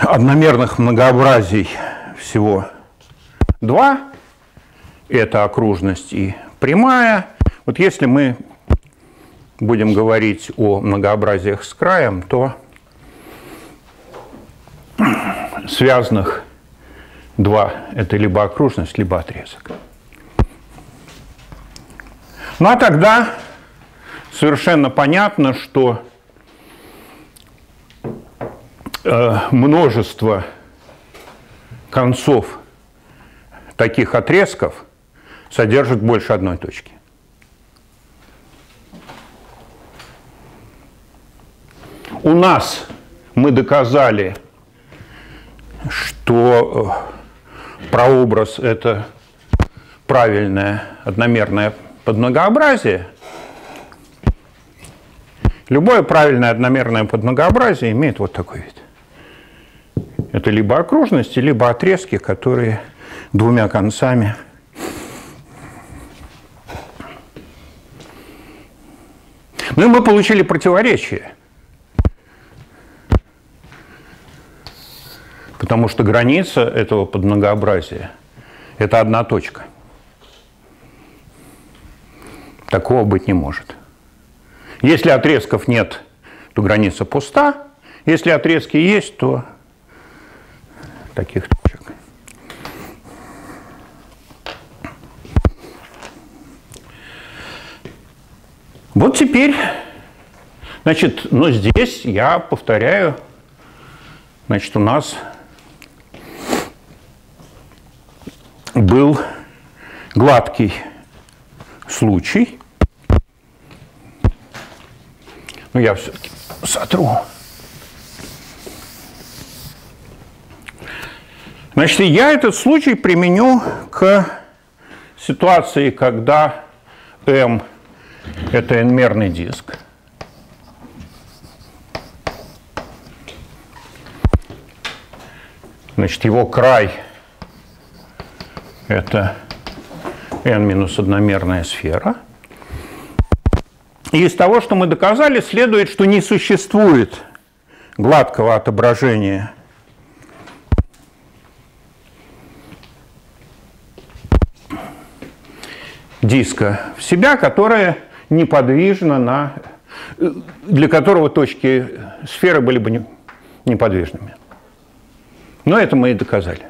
одномерных многообразий всего два, это окружность и прямая. Вот если мы будем говорить о многообразиях с краем, то связанных два – это либо окружность, либо отрезок. Ну а тогда совершенно понятно, что множество концов таких отрезков содержит больше одной точки. У нас мы доказали, что прообраз – это правильное одномерное подмногообразие. Любое правильное одномерное подмногообразие имеет вот такой вид. Это либо окружности, либо отрезки, которые двумя концами ну и мы получили противоречие, потому что граница этого подмногообразия – это одна точка. Такого быть не может. Если отрезков нет, то граница пуста, если отрезки есть, то таких точек. Вот теперь, значит, но здесь я повторяю, значит, у нас был гладкий случай. Ну, я все-таки сотру. Значит, я этот случай применю к ситуации, когда M – это n-мерный диск. Значит, его край – это эн минус одномерная сфера. И из того, что мы доказали, следует, что не существует гладкого отображения диска в себя, которое неподвижно на... для которого точки сферы были бы неподвижными. Но это мы и доказали.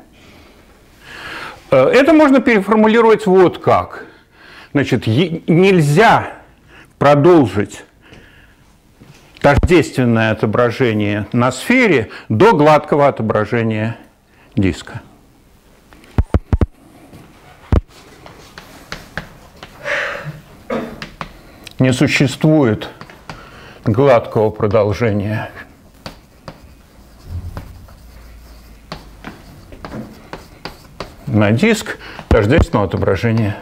Это можно переформулировать вот как. Значит, нельзя продолжить тождественное отображение на сфере до гладкого отображения диска. Не существует гладкого продолжения на диск тождественного отображения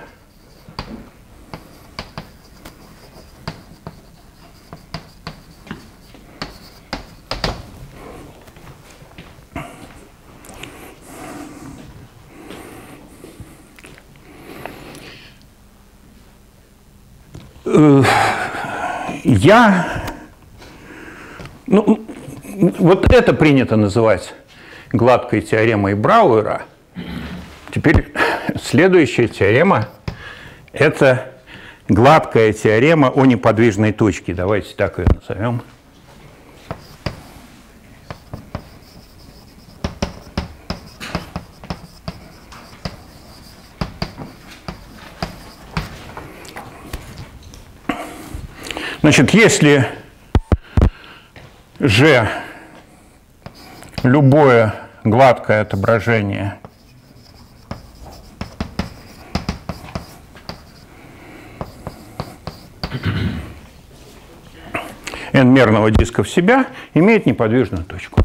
Я, ну, вот это принято называть гладкой теоремой Брауэра. Теперь следующая теорема – это гладкая теорема о неподвижной точке. Давайте так ее назовем. Значит, если же любое гладкое отображение n-мерного диска в себя имеет неподвижную точку.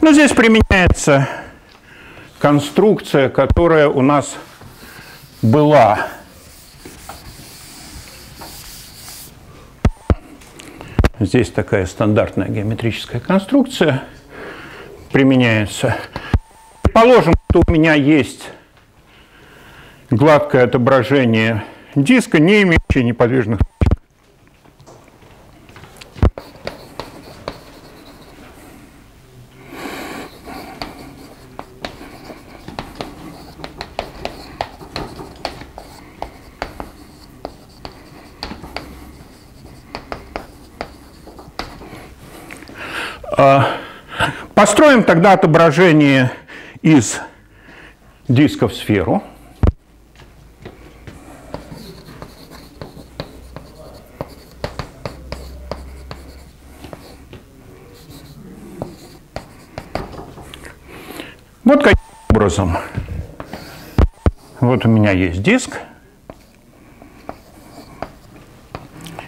Но здесь применяется конструкция, которая у нас была здесь такая стандартная геометрическая конструкция применяется. Предположим, что у меня есть гладкое отображение диска, не имеющее неподвижных точек. Построим тогда отображение из диска в сферу. Вот каким образом. Вот у меня есть диск.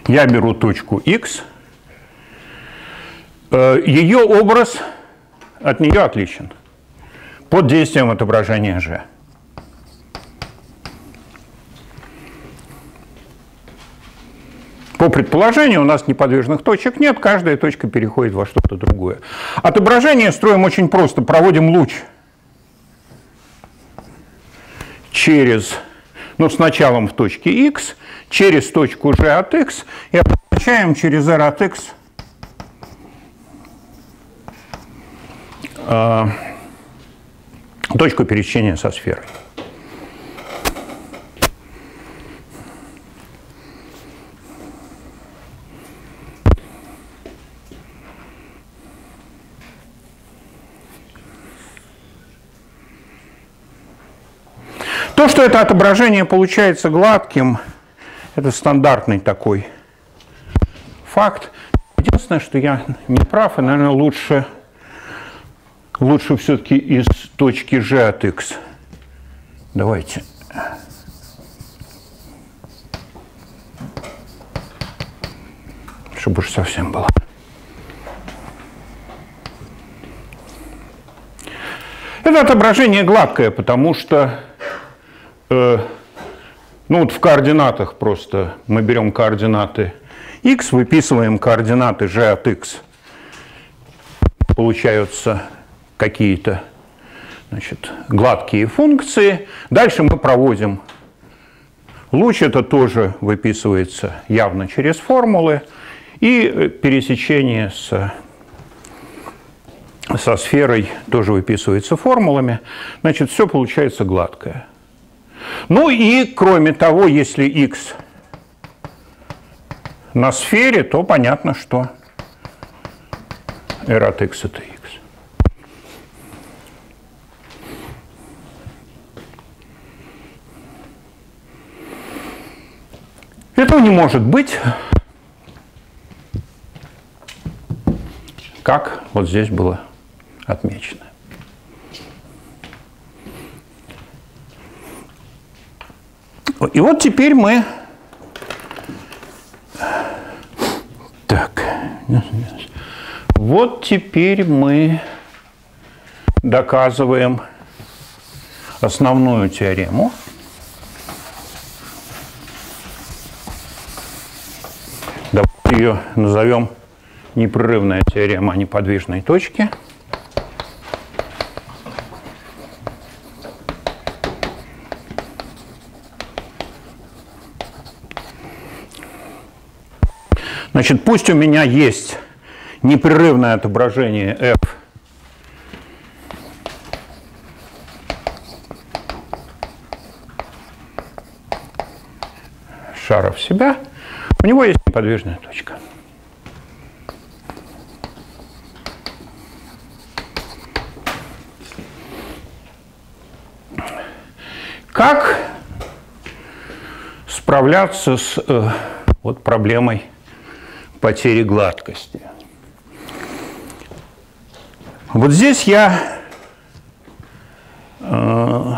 Я беру точку X. Ее образ от нее отличен под действием отображения G. По предположению, у нас неподвижных точек нет, каждая точка переходит во что-то другое. Отображение строим очень просто. Проводим луч через, ну, с началом в точке X, через точку G от X и обозначаем через R от X точку пересечения со сферой. То, что это отображение получается гладким, это стандартный такой факт. Единственное, что я не прав, и, наверное, лучше... Лучше все-таки из точки G от X. Давайте. Чтобы уж совсем было. Это отображение гладкое, потому что э, Ну вот в координатах просто мы берем координаты x, выписываем координаты g от x. Получаются какие-то, значит, гладкие функции. Дальше мы проводим луч, это тоже выписывается явно через формулы, и пересечение с, со сферой тоже выписывается формулами. Значит, все получается гладкое. Ну и, кроме того, если x на сфере, то понятно, что r от x это x. Этого не может быть, как вот здесь было отмечено. И вот теперь мы... Так. Вот теперь мы доказываем основную теорему. Давайте ее назовем непрерывная теорема неподвижной точки. Значит, пусть у меня есть непрерывное отображение f шара в себя, у него есть неподвижная точка. Как справляться с э, вот, проблемой потери гладкости? Вот здесь я э,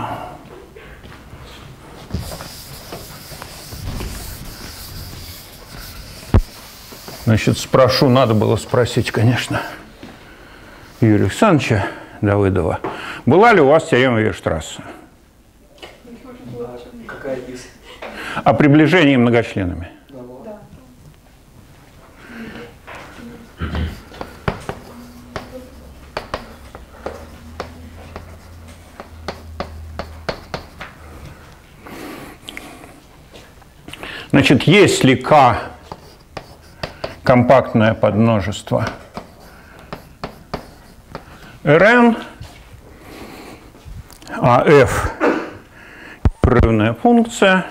значит, спрошу, надо было спросить, конечно, Юрия Александровича Давыдова, была ли у вас теорема Вейерштрасса? Какая из? О приближении многочленами. Значит, если К компактное подмножество РН, а F непрерывная функция,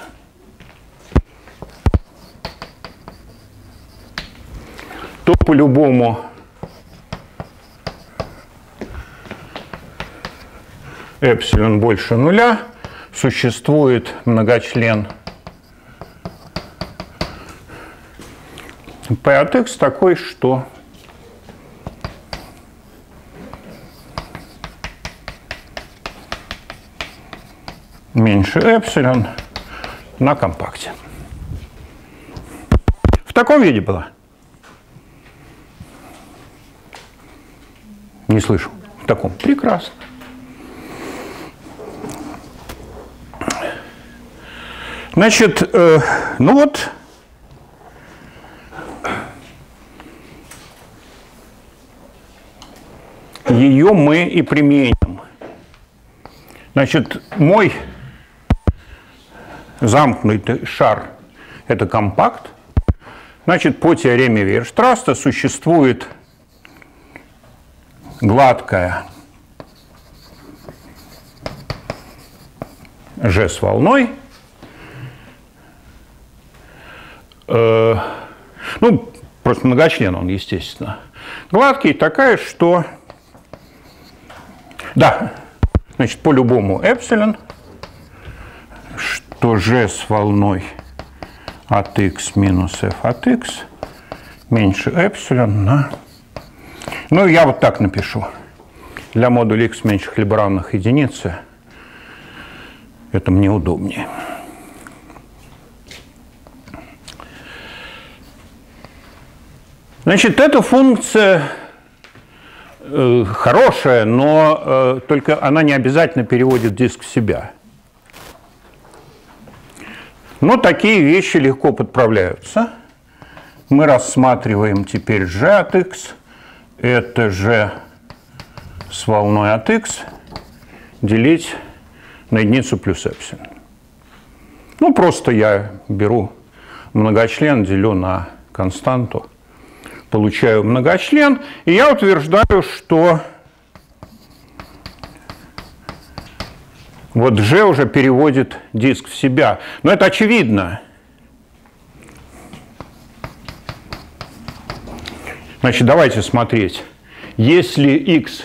то по-любому эпсилон больше нуля, существует многочлен P от X такой, что меньше эпсилон на компакте. В таком виде было? Не слышу. В таком. Прекрасно. Значит, э, ну вот. Ее мы и применим. Значит, мой замкнутый шар – это компакт. Значит, по теореме Вейерштрасса существует гладкая G с волной. Э, ну, просто многочлен он, естественно. Гладкий такая, что... Да, значит, по любому эпсилон, что G с волной от X минус F от X меньше эпсилон на... Ну, я вот так напишу. Для модуля X меньше либо равных единицы. Это мне удобнее. Значит, эта функция... хорошая, но э, только она не обязательно переводит диск в себя. Но такие вещи легко подправляются. Мы рассматриваем теперь g от x. Это g с волной от x делить на единицу плюс эпсилон. Ну, просто я беру многочлен, делю на константу, получаю многочлен, и я утверждаю, что вот g уже переводит диск в себя. Но это очевидно. Значит, давайте смотреть. Если x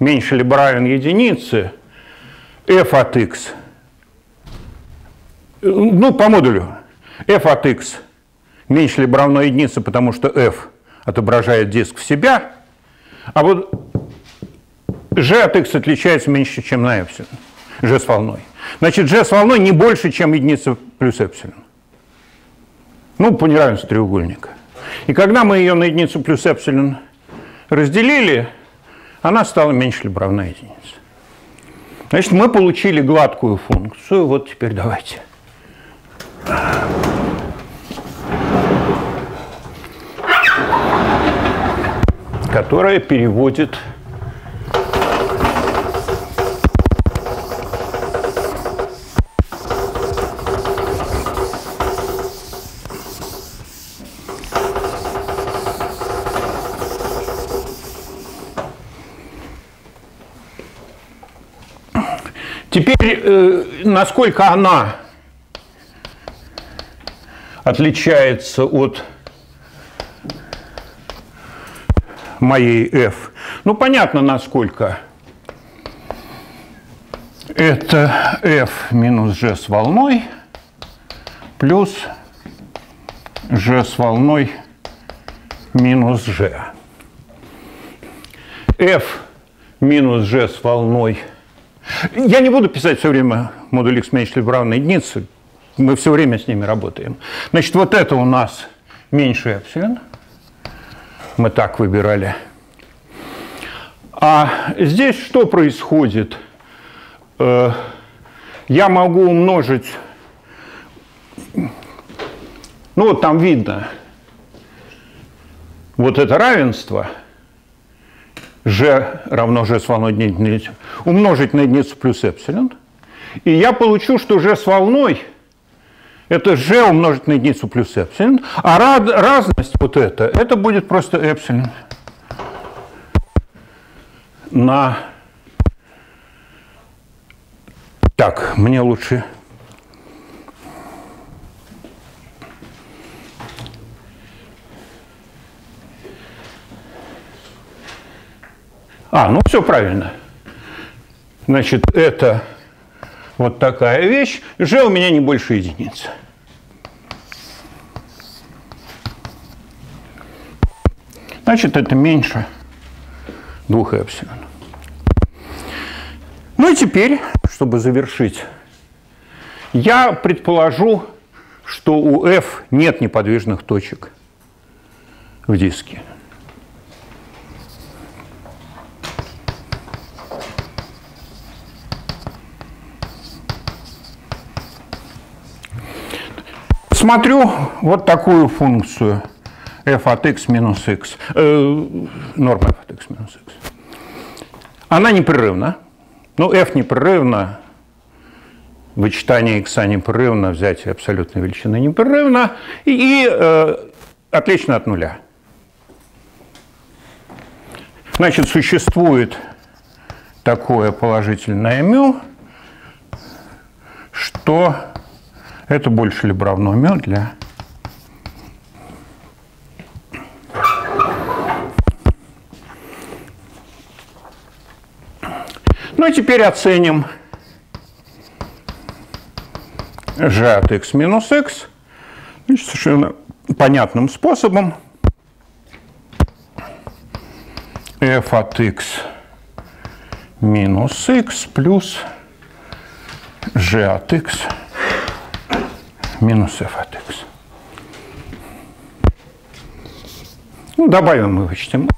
меньше либо равен единице, f от x, ну, по модулю, f от x меньше либо равно единице, потому что f отображает диск в себя, а вот g от x отличается меньше, чем на эпсилон, g с волной. Значит, g с волной не больше, чем единица плюс эпсилон. Ну, по неравенству треугольника. И когда мы ее на единицу плюс эпсилон разделили, она стала меньше либо равна единице. Значит, мы получили гладкую функцию. Вот теперь давайте. Которая переводит теперь, э, насколько она отличается от моей f. Ну, понятно, насколько. Это f минус g с волной плюс g с волной минус g. F минус g с волной. Я не буду писать все время модуль x меньше либо равно единице. Мы все время с ними работаем. Значит, вот это у нас меньше эпсилон. Мы так выбирали. А здесь что происходит? Я могу умножить... Ну, вот там видно. Вот это равенство. G равно G с волной единицу, умножить на единицу плюс эпсилон. И я получу, что G с волной это G умножить на единицу плюс эпсилон. А разность вот это, это будет просто эпсилон на... Так, мне лучше... А, ну все правильно. Значит, это вот такая вещь. G у меня не больше единицы. Значит, это меньше двух эпсилон. Ну и теперь, чтобы завершить, я предположу, что у F нет неподвижных точек в диске. Смотрю вот такую функцию f от x минус x, э, норма f от x минус x. Она непрерывна. Ну, f непрерывна, вычитание x непрерывно, взятие абсолютной величины непрерывно и, и э, отлично от нуля. Значит, существует такое положительное μ, что... Это больше либо равно μ для... Ну и теперь оценим g от x минус x. Значит, совершенно понятным способом. F от x минус x плюс g от x минус f от x. Ну, добавим и вычтем.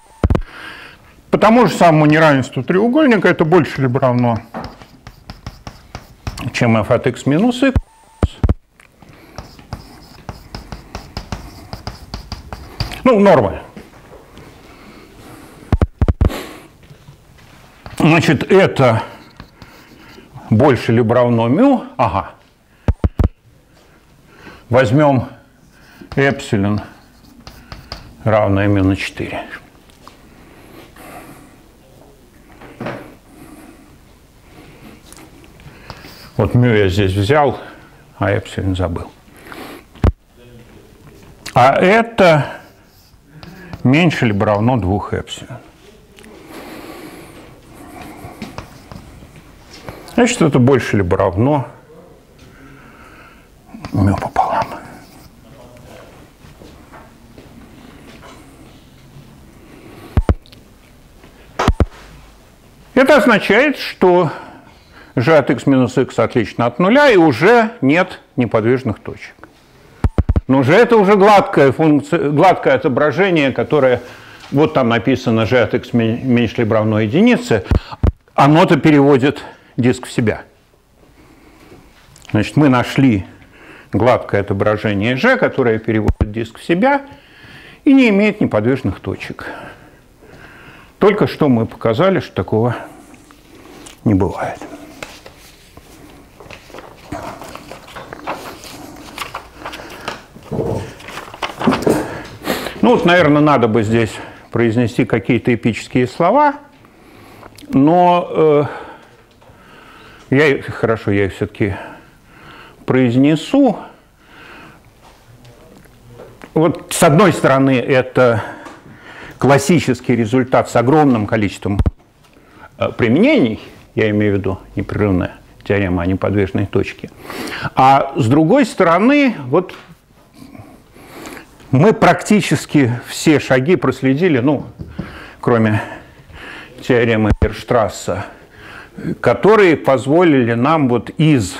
По тому же самому неравенству треугольника это больше либо равно, чем f от x минус x Ну, норма. Значит, это больше либо равно μ. Ага. Возьмем эпсилон равное μ на четыре. Вот μ я здесь взял, а эпсилон забыл. А это меньше либо равно двум эпсилон. Значит, это больше либо равно μ пополам. Это означает, что g от x минус x отлично от нуля, и уже нет неподвижных точек. Но же это уже гладкое, функция, гладкое отображение, которое вот там написано g от x меньше либо равно единице, оно-то переводит диск в себя. Значит, мы нашли гладкое отображение g, которое переводит диск в себя и не имеет неподвижных точек. Только что мы показали, что такого не бывает. Ну вот, наверное, надо бы здесь произнести какие-то эпические слова, но э, я их, хорошо, я их все-таки произнесу. Вот с одной стороны это классический результат с огромным количеством э, применений, я имею в виду непрерывная теорема о неподвижной точке, а с другой стороны вот мы практически все шаги проследили, ну, кроме теоремы Герштрасса, которые позволили нам вот из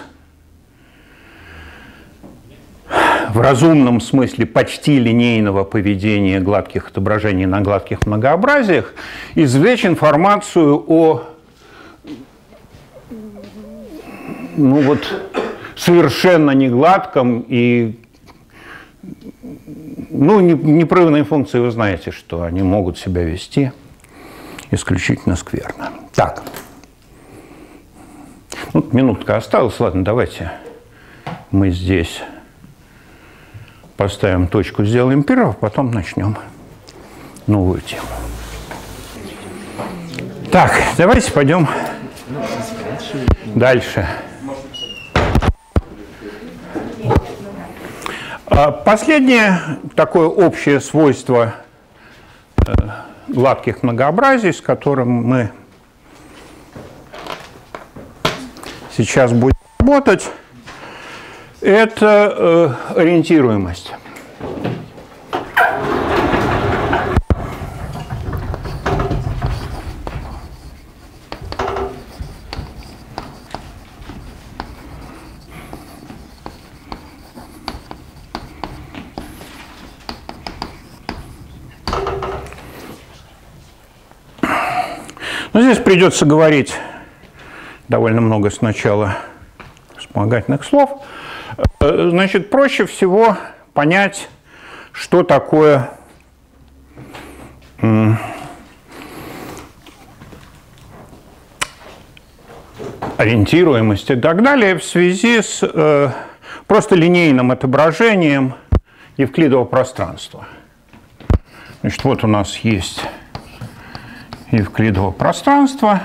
в разумном смысле почти линейного поведения гладких отображений на гладких многообразиях извлечь информацию о, ну, вот, совершенно негладком и, ну, непрерывные функции, вы знаете, что они могут себя вести исключительно скверно. Так. Вот минутка осталась. Ладно, давайте мы здесь поставим точку, сделаем первое, потом начнем новую тему. Так, давайте пойдем дальше. Последнее такое общее свойство гладких многообразий, с которым мы сейчас будем работать, это ориентируемость. Но здесь придется говорить довольно много сначала вспомогательных слов. Значит, проще всего понять, что такое ориентируемость и так далее в связи с просто линейным отображением евклидового пространства. Значит, вот у нас есть евклидового пространства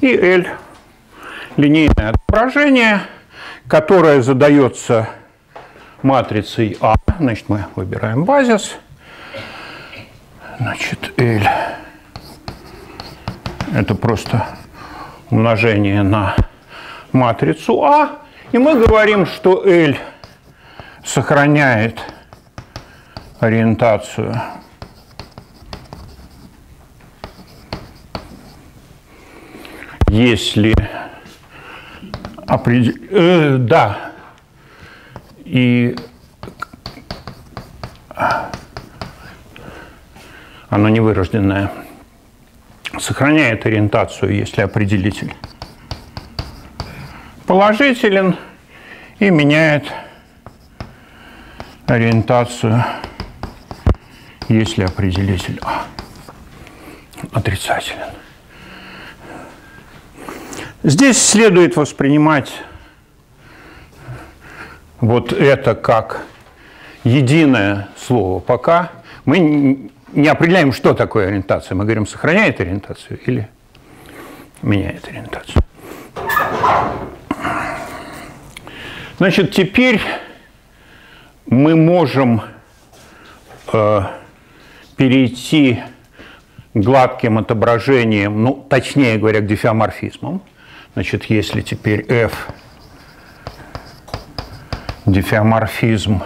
и L линейное отображение, которое задается матрицей А. Значит, мы выбираем базис. Значит, L это просто умножение на матрицу А. И мы говорим, что L сохраняет ориентацию если определ... э, да, и оно невырожденное, сохраняет ориентацию, если определитель положителен, и меняет ориентацию, если определитель А отрицателен. Здесь следует воспринимать вот это как единое слово. Пока мы не определяем, что такое ориентация. Мы говорим, сохраняет ориентацию или меняет ориентацию. Значит, теперь мы можем э, перейти к гладким отображениям, ну, точнее говоря, к дифеоморфизмам. Значит, если теперь F дифеоморфизм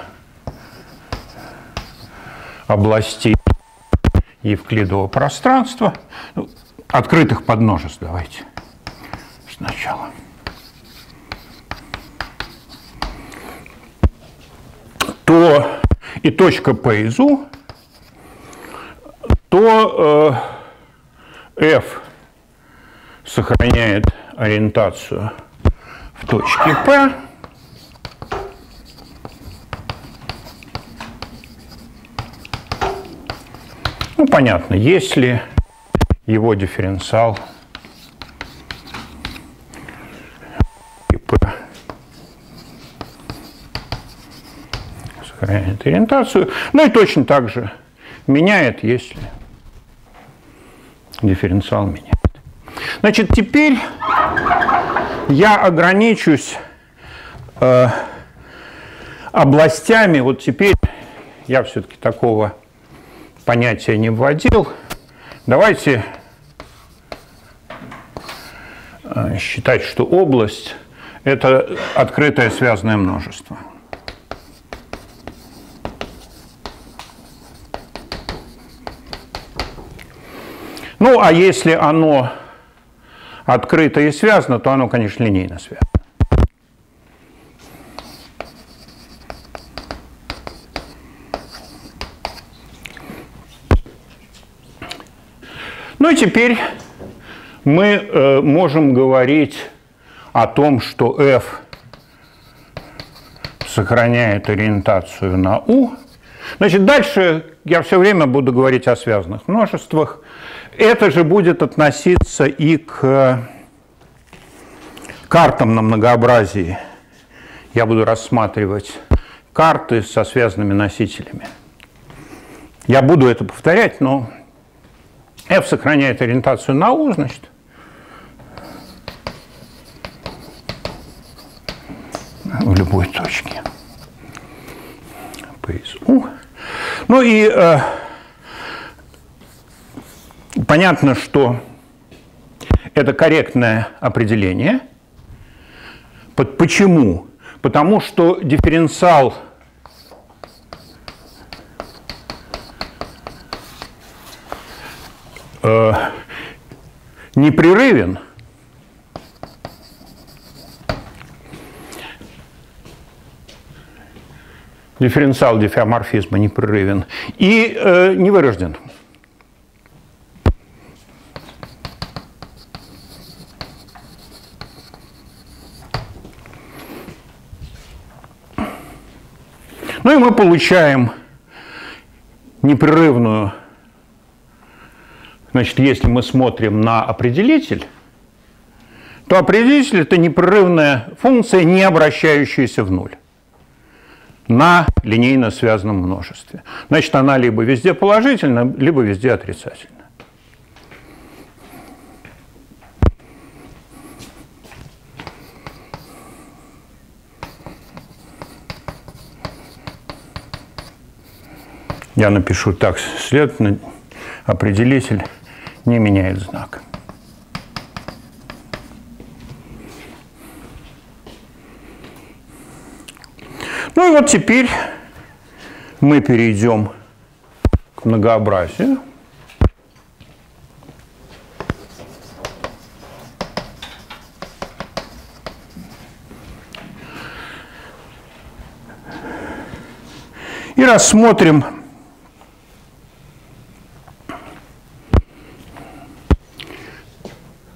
областей евклидового пространства, открытых подмножеств, давайте сначала. То и точка P из U, то э, F сохраняет ориентацию в точке P, ну понятно, если его дифференциал P сохраняет ориентацию, ну и точно так же меняет, если дифференциал меняет. Значит, теперь я ограничусь э, областями. Вот теперь я все-таки такого понятия не вводил. Давайте э, считать, что область – это открытое связанное множество. Ну, а если оно открыто и связано, то оно, конечно, линейно связано. Ну и теперь мы э, можем говорить о том, что F сохраняет ориентацию на U. Значит, дальше я все время буду говорить о связанных множествах. Это же будет относиться и к картам на многообразии. Я буду рассматривать карты со связанными носителями. Я буду это повторять, но F сохраняет ориентацию на U, значит. В любой точке P из U. Ну и... Понятно, что это корректное определение. Почему? Потому что дифференциал э, непрерывен. Дифференциал дифеоморфизма непрерывен и э, не вырожден. Ну и мы получаем непрерывную, значит, если мы смотрим на определитель, то определитель – это непрерывная функция, не обращающаяся в нуль на линейно связанном множестве. Значит, она либо везде положительна, либо везде отрицательна. Я напишу так, следовательно, определитель не меняет знак. Ну и вот теперь мы перейдем к многообразию. И рассмотрим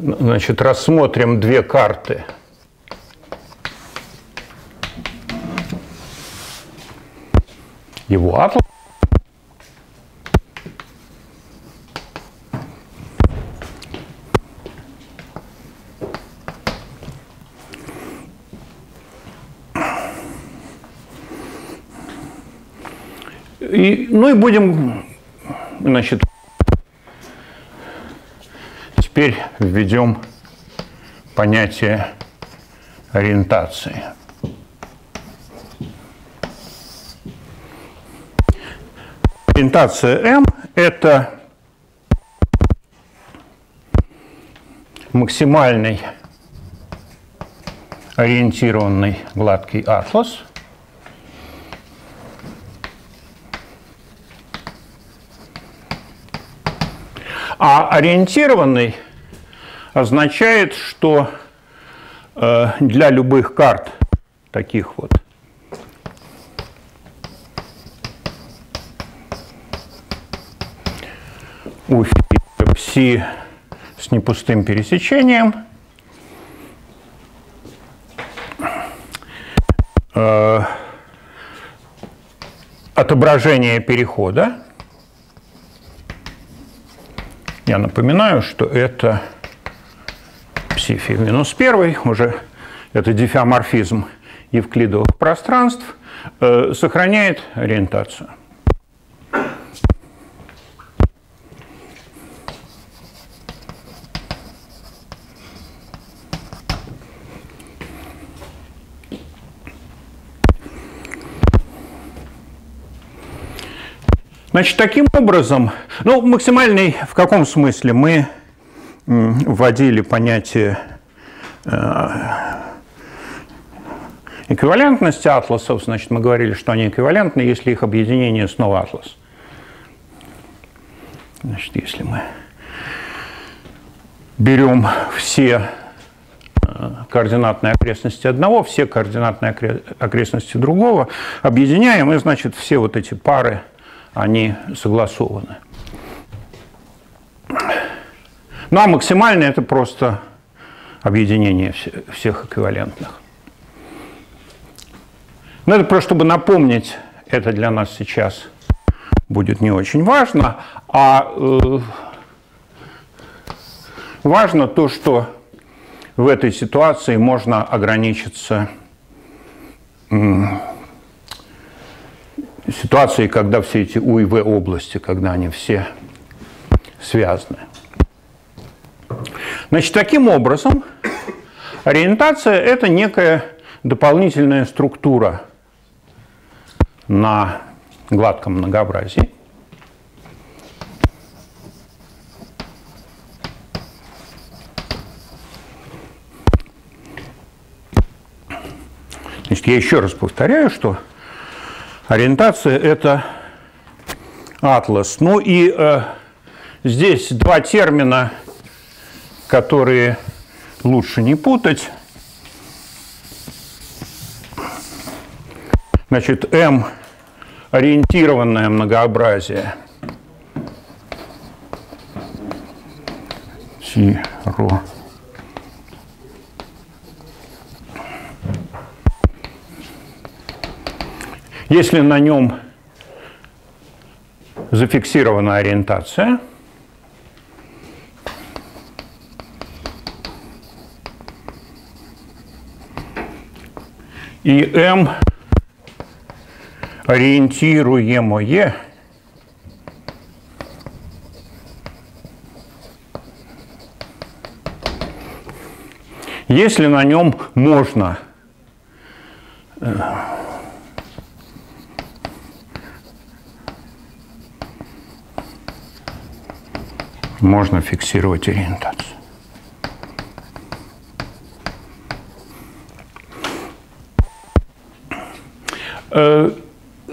Значит, рассмотрим две карты. Его атлас И, ну и будем, значит, теперь введем понятие ориентации. Ориентация М – это максимальный ориентированный гладкий атлас, а ориентированный означает, что э, для любых карт таких вот у фи с непустым пересечением э, отображение перехода. Я напоминаю, что это пси-фи минус первый, уже это дифеоморфизм евклидовых пространств, э, сохраняет ориентацию. Значит, таким образом, ну, максимальный в каком смысле мы вводили понятие эквивалентности атласов, значит, мы говорили, что они эквивалентны, если их объединение снова атлас. Значит, если мы берем все координатные окрестности одного, все координатные окрестности другого, объединяем, и, значит, все вот эти пары, они согласованы. Ну а максимально это просто объединение всех эквивалентных. Но это просто, чтобы напомнить, это для нас сейчас будет не очень важно, а э, важно то, что в этой ситуации можно ограничиться э, ситуации, когда все эти У и В области, когда они все связаны. Значит, таким образом, ориентация – это некая дополнительная структура на гладком многообразии. Значит, я еще раз повторяю, что ориентация – это атлас. Ну и э, здесь два термина, которые лучше не путать. Значит, М – ориентированное многообразие. Зеро. Если на нем зафиксирована ориентация, и М ориентируемое, если на нем можно можно фиксировать ориентацию.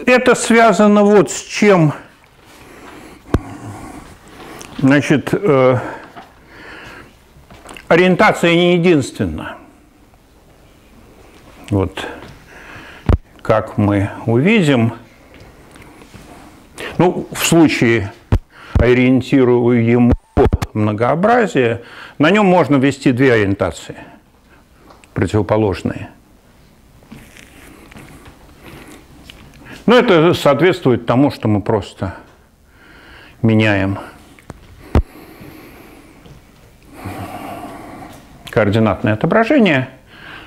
Это связано вот с чем. Значит, ориентация не единственна. Вот как мы увидим, ну, в случае ориентируемого многообразия, на нем можно ввести две ориентации противоположные. Но это соответствует тому, что мы просто меняем координатное отображение.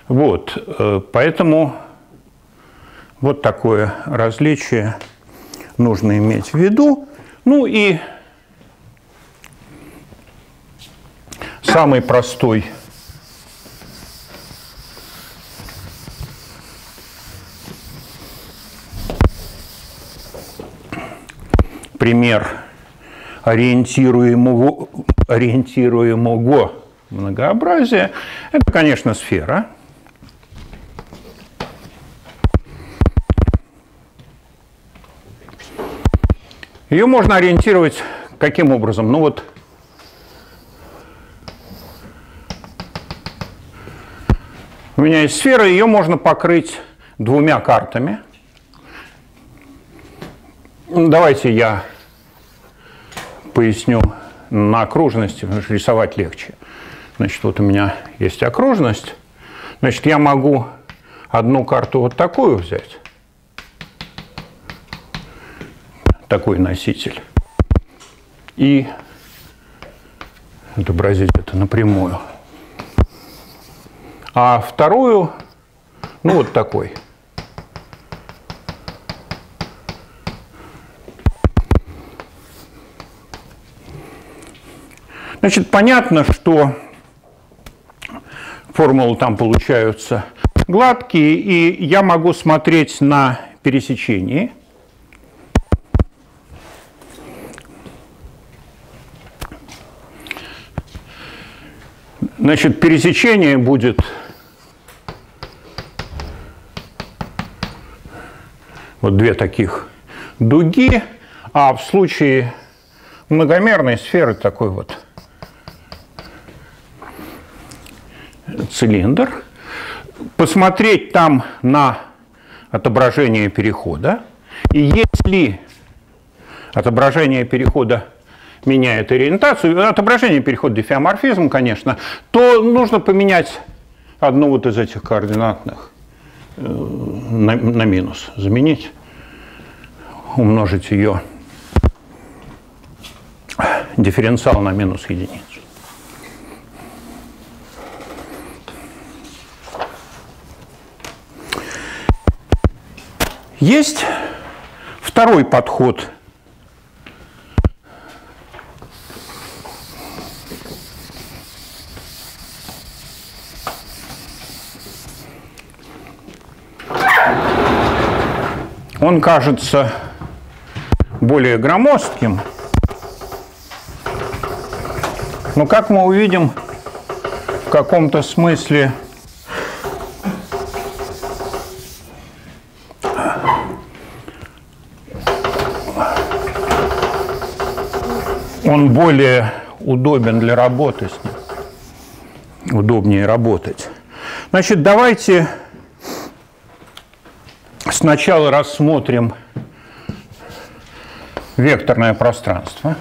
Вот, поэтому вот такое различие нужно иметь в виду. Ну и самый простой пример ориентируемого, ориентируемого многообразия – это, конечно, сфера. Ее можно ориентировать каким образом? Ну вот, у меня есть сфера, ее можно покрыть двумя картами. Давайте я поясню на окружности, потому что рисовать легче. Значит, вот у меня есть окружность. Значит, я могу одну карту вот такую взять. Такой носитель. И отобразить это напрямую. А вторую, ну вот такой. Значит, понятно, что формулы там получаются гладкие, и я могу смотреть на пересечении. Значит, пересечение будет вот две таких дуги, а в случае многомерной сферы такой вот цилиндр. Посмотреть там на отображение перехода. И если отображение перехода меняет ориентацию, отображение перехода дифеоморфизм, конечно, то нужно поменять одну вот из этих координатных на, на минус. Заменить, умножить ее дифференциал на минус единицу. Есть второй подход. Он кажется более громоздким, но, как мы увидим, в каком-то смысле он более удобен для работы с ним, удобнее работать. Значит, давайте сначала рассмотрим векторное пространство.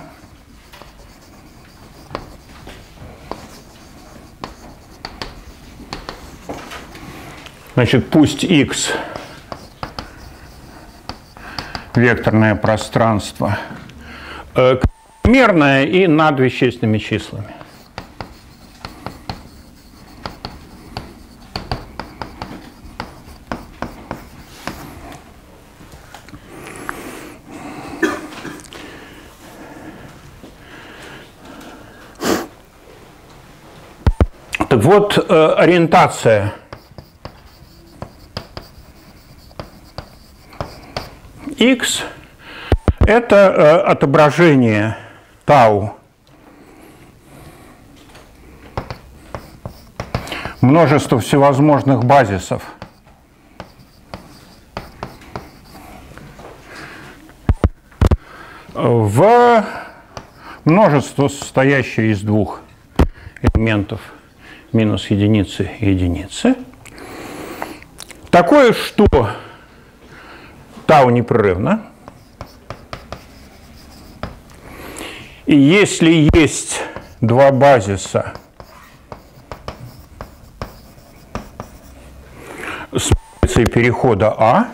Значит, пусть X векторное пространство мерное и над вещественными числами. Так вот, ориентация X – это отображение тау множество всевозможных базисов в множество, состоящее из двух элементов минус единицы и единицы. Такое, что тау непрерывно. И если есть два базиса с позицией перехода А,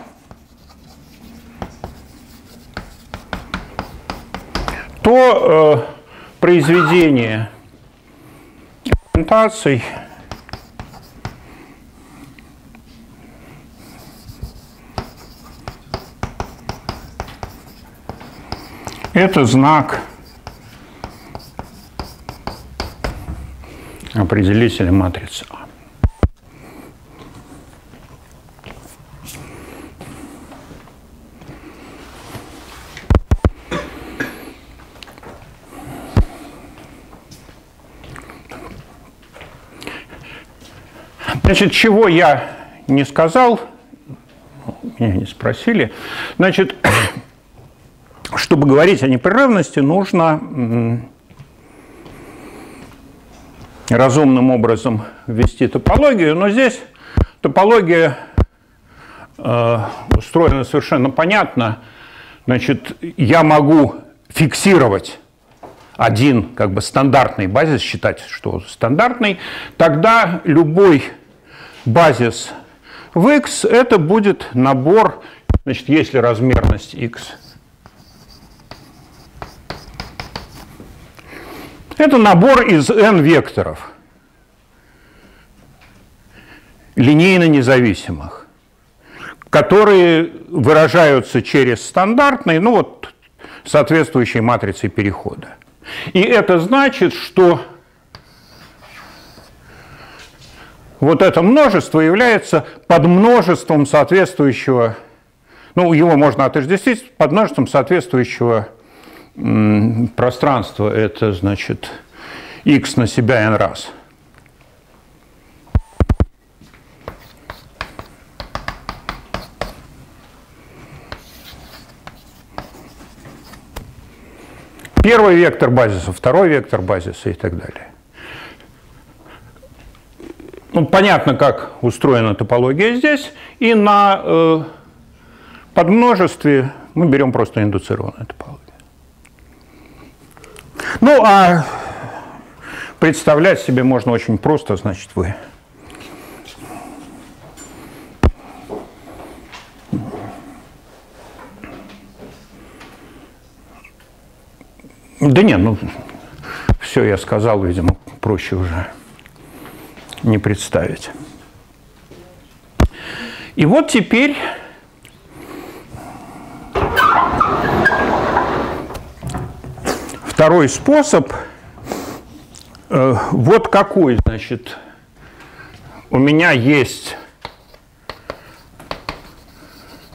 то э, произведение ориентаций Это знак определителя матрицы А. Значит, чего я не сказал, меня не спросили, значит, чтобы говорить о непрерывности, нужно разумным образом ввести топологию, но здесь топология устроена совершенно понятно. Значит, я могу фиксировать один как бы стандартный базис, считать, что стандартный, тогда любой базис в x это будет набор, значит, если размерность x, это набор из n векторов, линейно независимых, которые выражаются через стандартный, ну вот, соответствующей матрице перехода. И это значит, что вот это множество является подмножеством соответствующего, ну, его можно отождествить подмножеством соответствующего пространства. Это, значит, x на себя n раз. Первый вектор базиса, второй вектор базиса и так далее. Ну, понятно, как устроена топология здесь, и на э, подмножестве мы берем просто индуцированную топологию. Ну, а представлять себе можно очень просто, значит, вы да нет, ну, все я сказал, видимо, проще уже не представить. И вот теперь второй способ. Вот какой, значит, у меня есть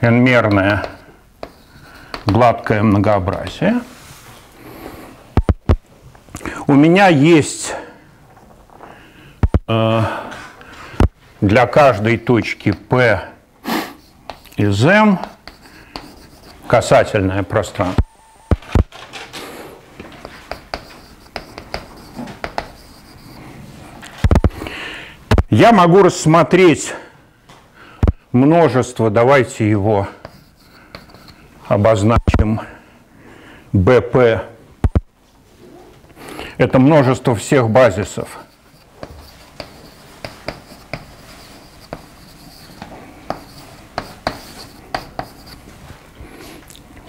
n-мерное гладкое многообразие. У меня есть для каждой точки P из M касательное пространство. Я могу рассмотреть множество, давайте его обозначим би пи. Это множество всех базисов.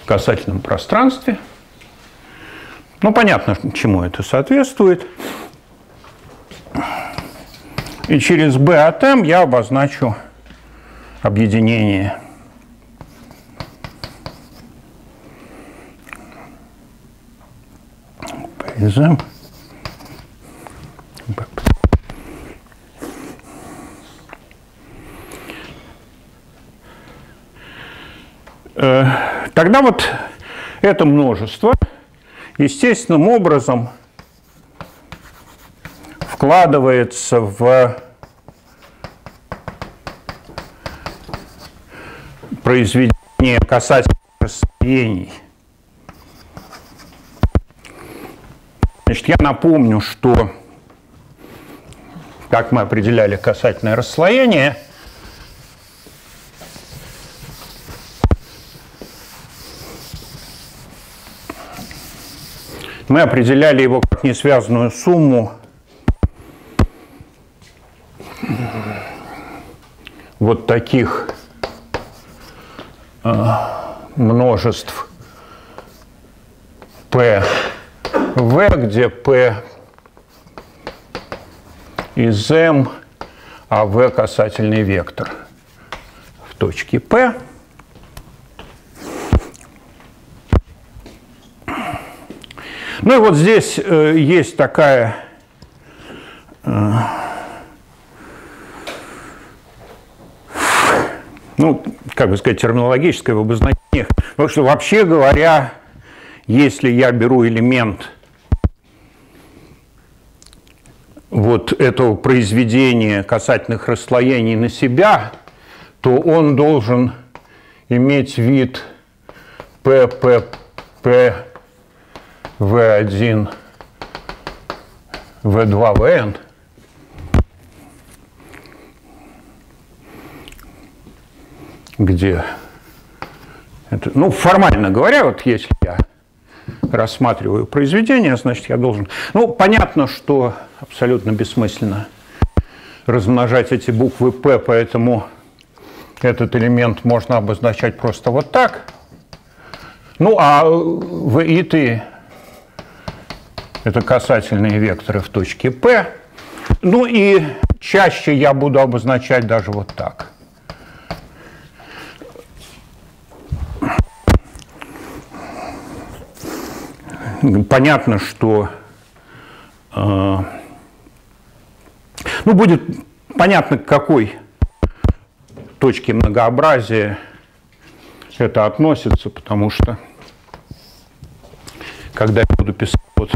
В касательном пространстве. Ну, понятно, чему это соответствует. И через B от M я обозначу объединение P из M. Тогда вот это множество естественным образом вкладывается в произведение касательных расстояний. Значит, я напомню, что как мы определяли касательное расслоение, мы определяли его как несвязанную сумму вот таких множеств P V, где P из M, а V касательный вектор в точке P. Ну и вот здесь есть такая ну, как бы сказать, терминологическое в обозначениях. Потому что, вообще говоря, если я беру элемент вот этого произведения касательных расслоений на себя, то он должен иметь вид пэ пэ пэ вэ один вэ два вэ эн. Где это, ну, формально говоря, вот если я рассматриваю произведение, значит, я должен... Ну, понятно, что абсолютно бессмысленно размножать эти буквы P, поэтому этот элемент можно обозначать просто вот так. Ну, а В и Т – это касательные векторы в точке P. Ну, и чаще я буду обозначать даже вот так. Понятно, что э, ну, будет понятно, к какой точке многообразия это относится, потому что когда я буду писать вот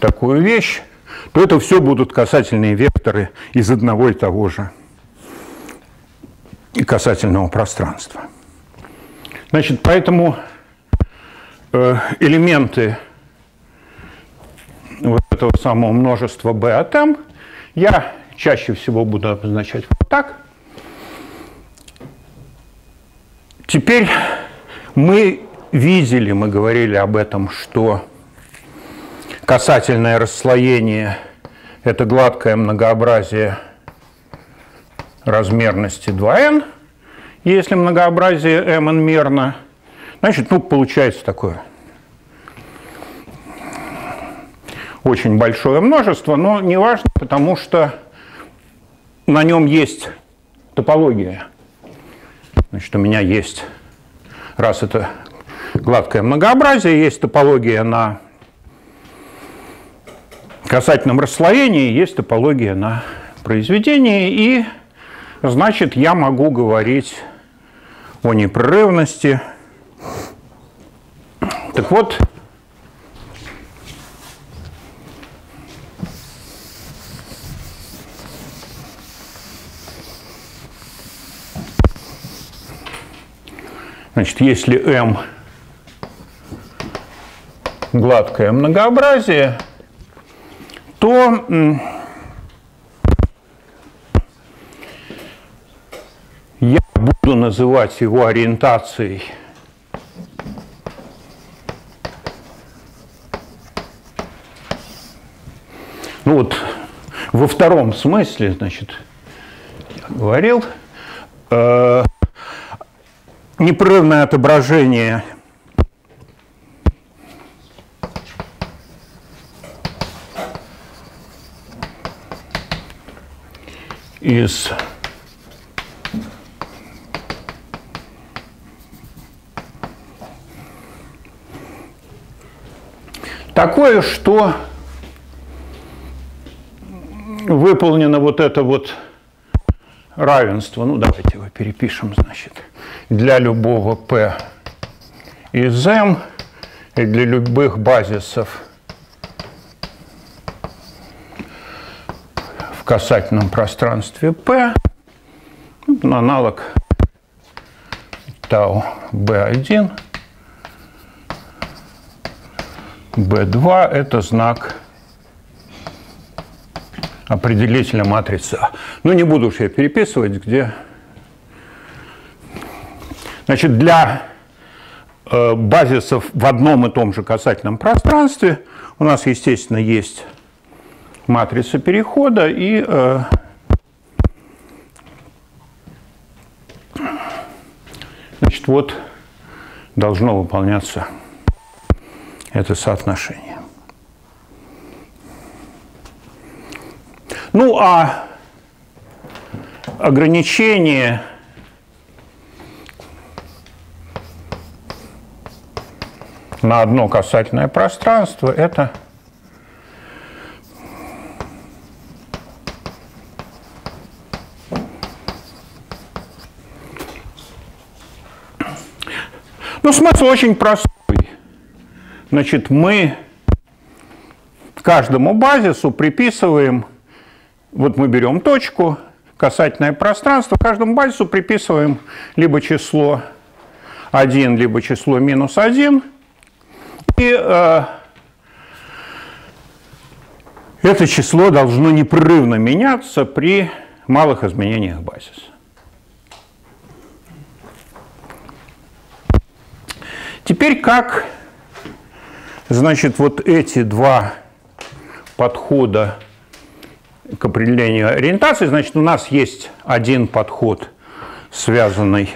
такую вещь, то это все будут касательные векторы из одного и того же касательного пространства. Значит, поэтому элементы вот этого самого множества b от m я чаще всего буду обозначать вот так. Теперь мы видели, мы говорили об этом, что касательное расслоение – это гладкое многообразие размерности два эн. Если многообразие mn-мерно, значит, ну, получается такое очень большое множество, но не важно, потому что на нем есть топология. Значит, у меня есть, раз это гладкое многообразие, есть топология на касательном расслоении, есть топология на произведении, и, значит, я могу говорить о непрерывности. Так вот, значит, если m гладкое многообразие, то я буду называть его ориентацией вот во втором смысле, значит, я говорил, э, непрерывное отображение из такое, что выполнено вот это вот равенство. Ну, давайте его перепишем, значит. Для любого P из M и для любых базисов в касательном пространстве P аналог tau би один, би два – это знак определителя матрицы. Ну, не буду уж я переписывать, где... Значит, для э, базисов в одном и том же касательном пространстве у нас, естественно, есть матрица перехода, и э, значит, вот должно выполняться это соотношение. Ну, а ограничение на одно касательное пространство, это ну, смысл очень простой. Значит, мы каждому базису приписываем, вот мы берем точку, касательное пространство, каждому базису приписываем либо число один, либо число минус один. И э, это число должно непрерывно меняться при малых изменениях базиса. Теперь как, значит, вот эти два подхода к определению ориентации, значит, у нас есть один подход, связанный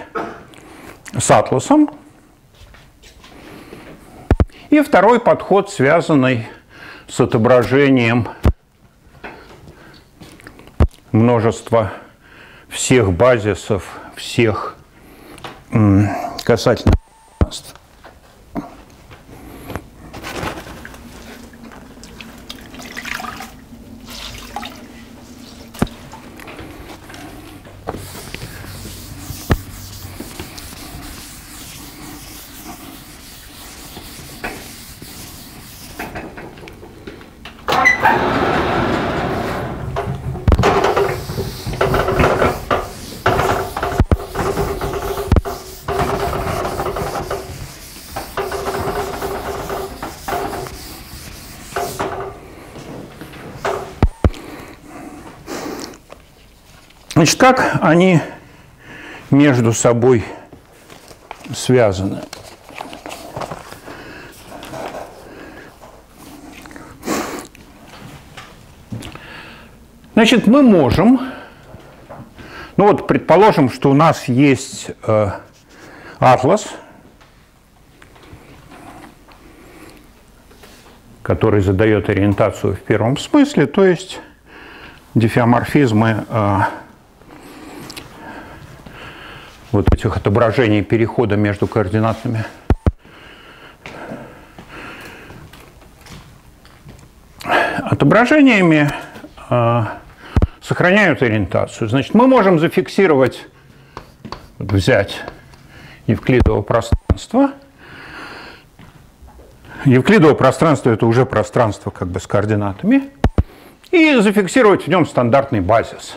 с атласом, и второй подход, связанный с отображением множества всех базисов, всех касательных пространств. Значит, как они между собой связаны? Значит, мы можем, ну вот предположим, что у нас есть э, атлас, который задает ориентацию в первом смысле, то есть дифеоморфизмы э, вот этих отображений перехода между координатными. Отображениями э, сохраняют ориентацию. Значит, мы можем зафиксировать, взять евклидово пространство. Евклидово пространство – это уже пространство как бы с координатами. И зафиксировать в нем стандартный базис.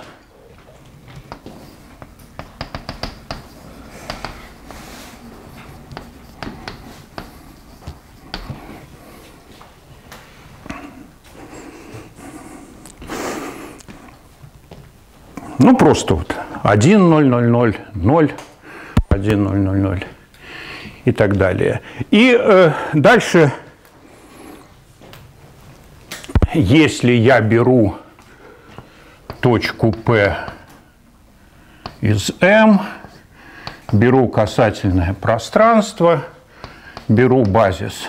Ну, просто вот один, ноль, ноль, ноль, ноль, один, ноль, ноль, ноль и так далее. И э, дальше, если я беру точку P из M, беру касательное пространство, беру базис,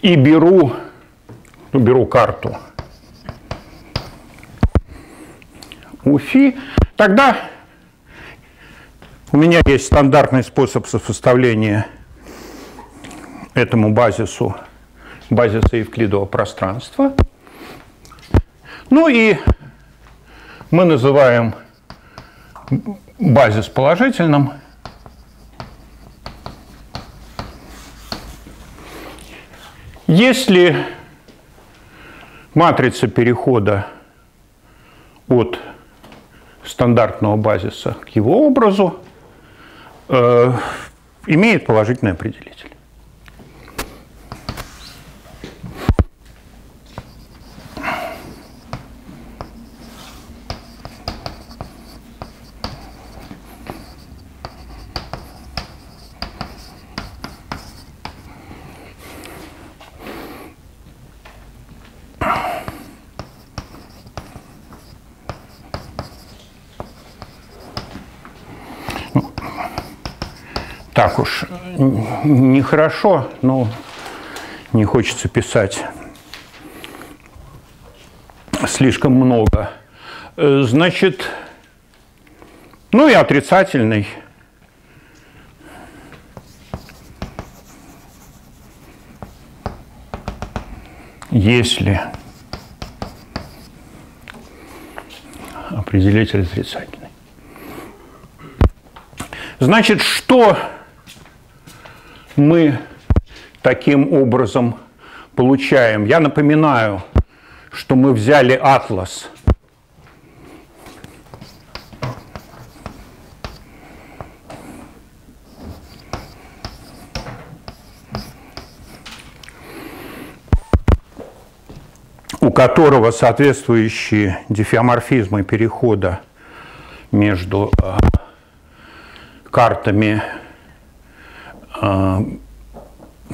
и беру, ну, беру карту Уфи, тогда у меня есть стандартный способ составления этому базису, базиса евклидового пространства. Ну и мы называем базис положительным. Если матрица перехода от стандартного базиса к его образу э, имеет положительный определитель. Так уж нехорошо, но не хочется писать слишком много. значит, ну и отрицательный. Если определитель отрицательный. Значит, что мы таким образом получаем? Я напоминаю, что мы взяли атлас у которого соответствующие дифеоморфизмы перехода между э, картами э,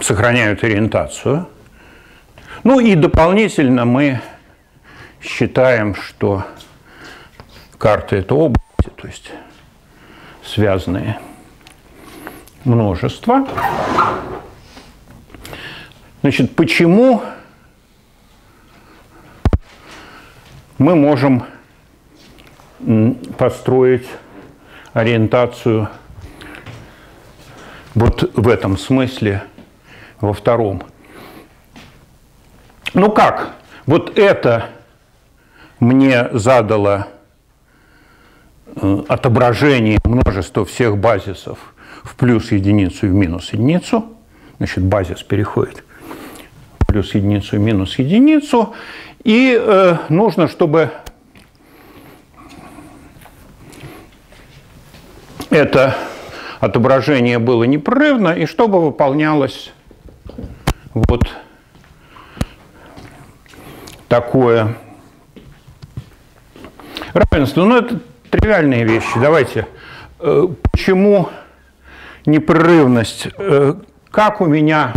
сохраняют ориентацию. Ну и дополнительно мы считаем, что карты — это области, то есть связанные множества. Значит, почему мы можем построить ориентацию вот в этом смысле, во втором? Ну как? Вот это мне задало отображение множества всех базисов в плюс единицу и в минус единицу. Значит, базис переходит в плюс единицу и минус единицу. И э, нужно, чтобы это отображение было непрерывно и чтобы выполнялось вот такое равенство. Ну, это тривиальные вещи. Давайте. Э, почему непрерывность? Э, как у меня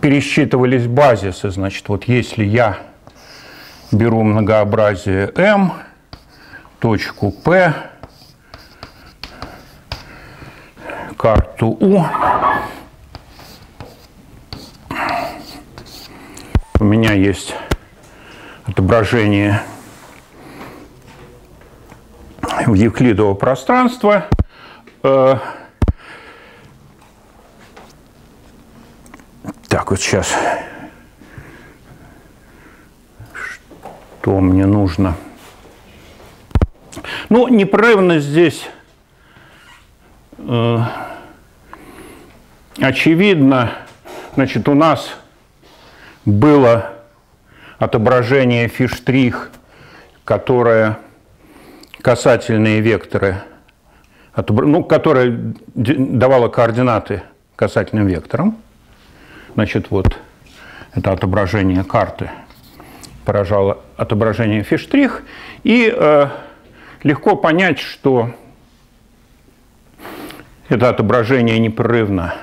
пересчитывались базисы, значит, вот если я беру многообразие М, точку П, карту У, у меня есть отображение в евклидово пространство. Так, вот сейчас, что мне нужно? Ну, непрерывность здесь э, очевидно. Значит, у нас было отображение фи', которое касательные векторы, ну, которое давало координаты касательным векторам. Значит, вот это отображение карты поражало отображение фи'. И э, легко понять, что это отображение непрерывно.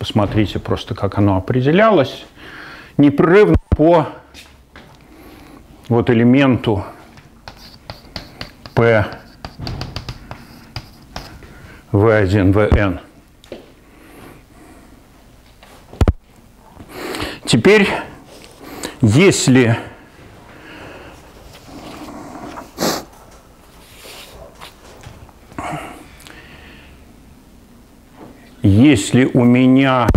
Посмотрите просто, как оно определялось. Непрерывно по вот элементу P, ви один, ви эн. Теперь, если если у меня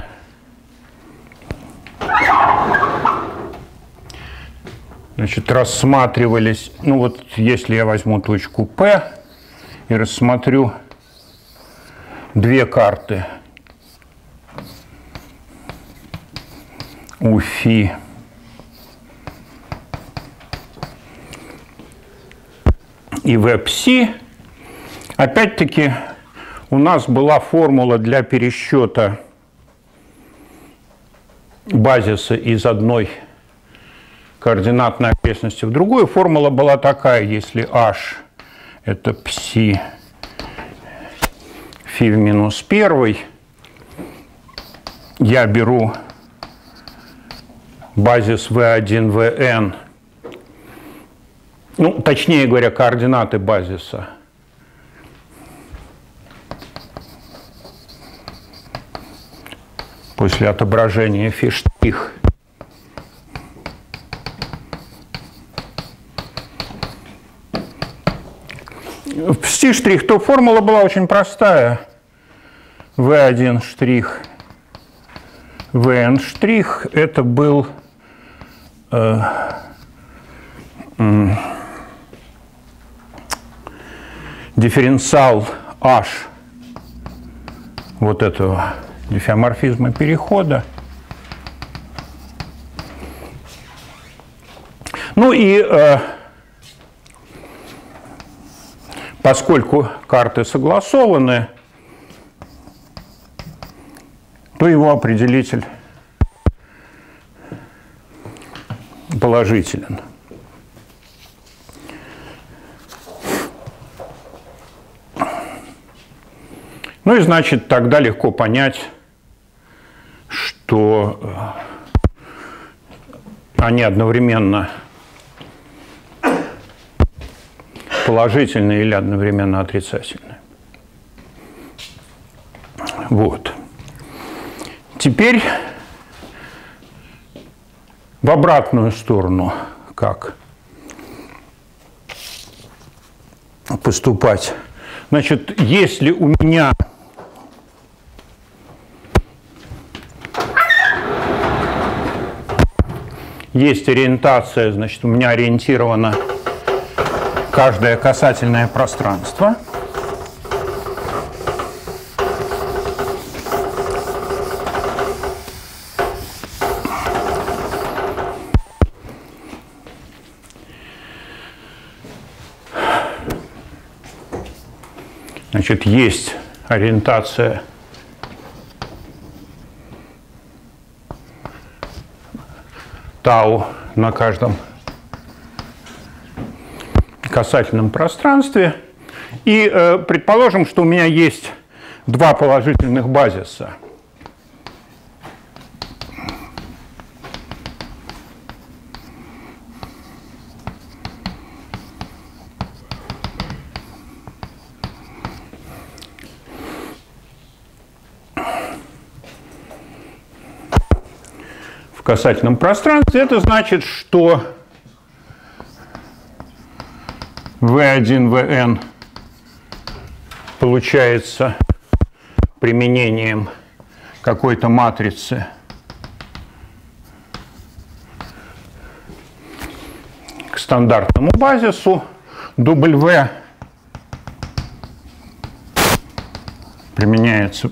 значит, рассматривались, ну вот если я возьму точку P и рассмотрю две карты у фи и в пси. Опять-таки у нас была формула для пересчета базиса из одной координатной окрестности в другую. Формула была такая: если h это пси фи в минус первый, я беру базис ви один, ви эн, ну, точнее говоря, координаты базиса. После отображения фи' В пси-штрих то формула была очень простая. вэ один штрих, вэ эн штрих. Это был э, э, дифференциал h вот этого диффеоморфизма перехода. Ну и э, поскольку карты согласованы, то его определитель положителен. Ну и значит, тогда легко понять, что они одновременно положительные или одновременно отрицательные. Вот. Теперь в обратную сторону как поступать. Значит, если у меня есть ориентация, значит, у меня ориентировано каждое касательное пространство, значит, есть ориентация тау на каждом касательном пространстве. И э, предположим, что у меня есть два положительных базиса. В касательном пространстве это значит, что вэ один, вэ эн получается применением какой-то матрицы, к стандартному базису. W применяется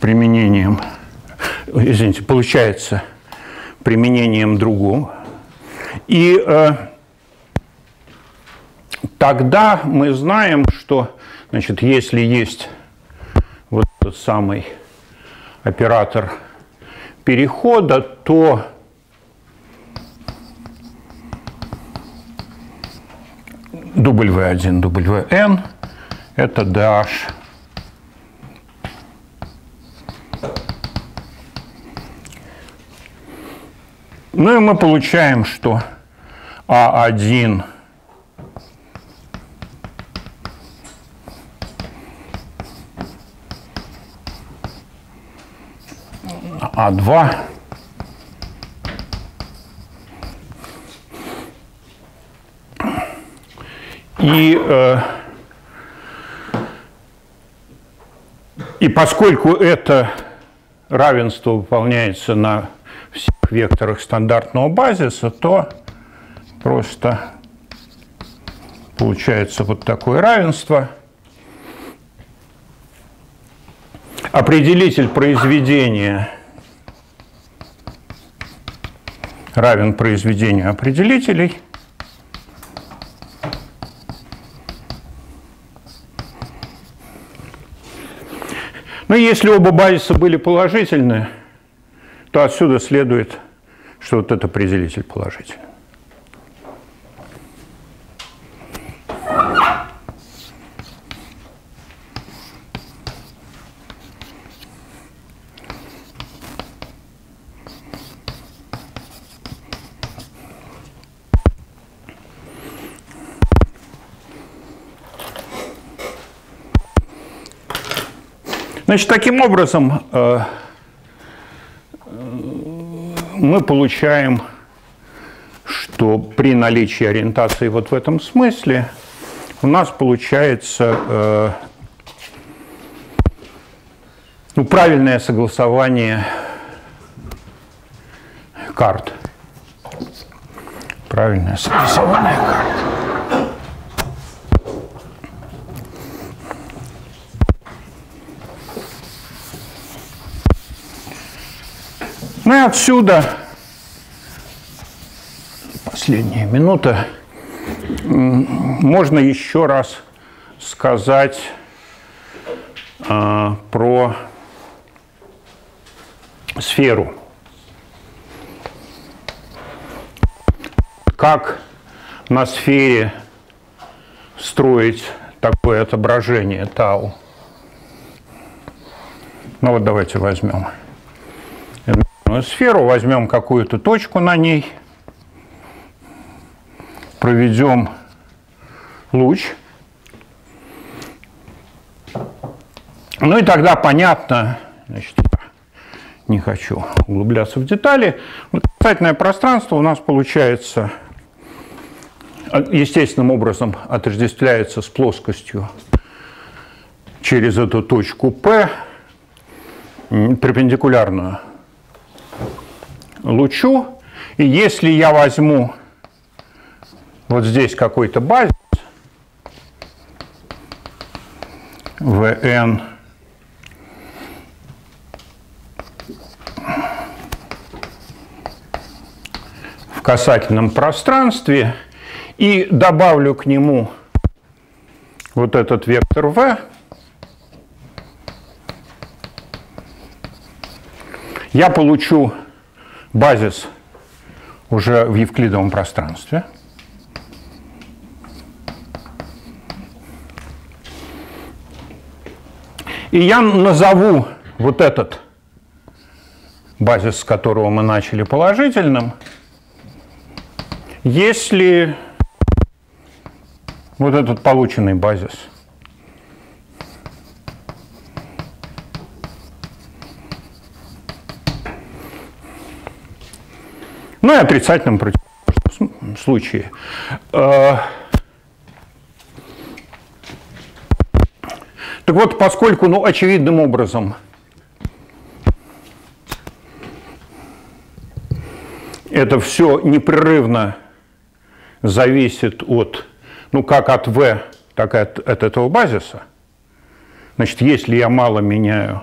применением, извините, получается применением другого. И э, тогда мы знаем, что, значит, если есть вот тот самый оператор перехода, то дабл ю один, дабл ю эн это dH . Ну и мы получаем, что а один а два и э, и поскольку это равенство выполняется на векторах стандартного базиса, то просто получается вот такое равенство. Определитель произведения равен произведению определителей. Но если оба базиса были положительны, то отсюда следует, что вот этот определитель положителен. Значит, таким образом мы получаем, что что при наличии ориентации вот в этом смысле у нас получается э, ну, правильное согласование карт. Правильное согласование карт. Ну и отсюда, последняя минута, можно еще раз сказать э, про сферу. Как на сфере строить такое отображение тау? Ну вот давайте возьмем сферу, возьмем какую-то точку на ней, проведем луч. Ну и тогда понятно, значит, не хочу углубляться в детали, касательное пространство у нас получается естественным образом отождествляется с плоскостью через эту точку P, перпендикулярную лучу. И если я возьму вот здесь какой-то базис, vn, в касательном пространстве, и добавлю к нему вот этот вектор v, я получу базис уже в евклидовом пространстве. И я назову вот этот базис, с которого мы начали, положительным, если вот этот полученный базис ну и отрицательным противоположном случае. Так вот, поскольку, ну, очевидным образом это все непрерывно зависит от, ну, как от V, так и от, от этого базиса, значит, если я мало меняю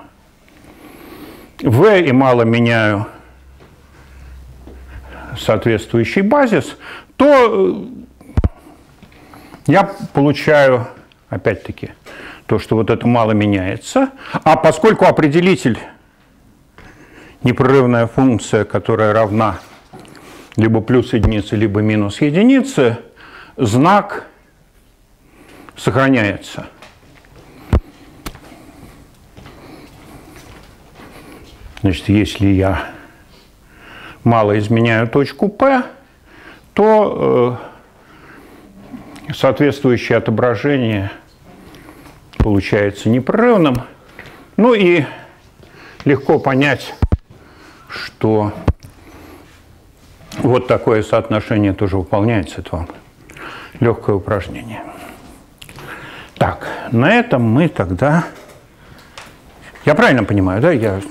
V и мало меняю соответствующий базис, то я получаю, опять-таки, то, что вот это мало меняется. А поскольку определитель непрерывная функция, которая равна либо плюс единице, либо минус единице, знак сохраняется. Значит, если я мало изменяю точку P, то э, соответствующее отображение получается непрерывным. Ну и легко понять, что вот такое соотношение тоже выполняется. Это вам легкое упражнение. Так, на этом мы тогда... Я правильно понимаю, да? Я...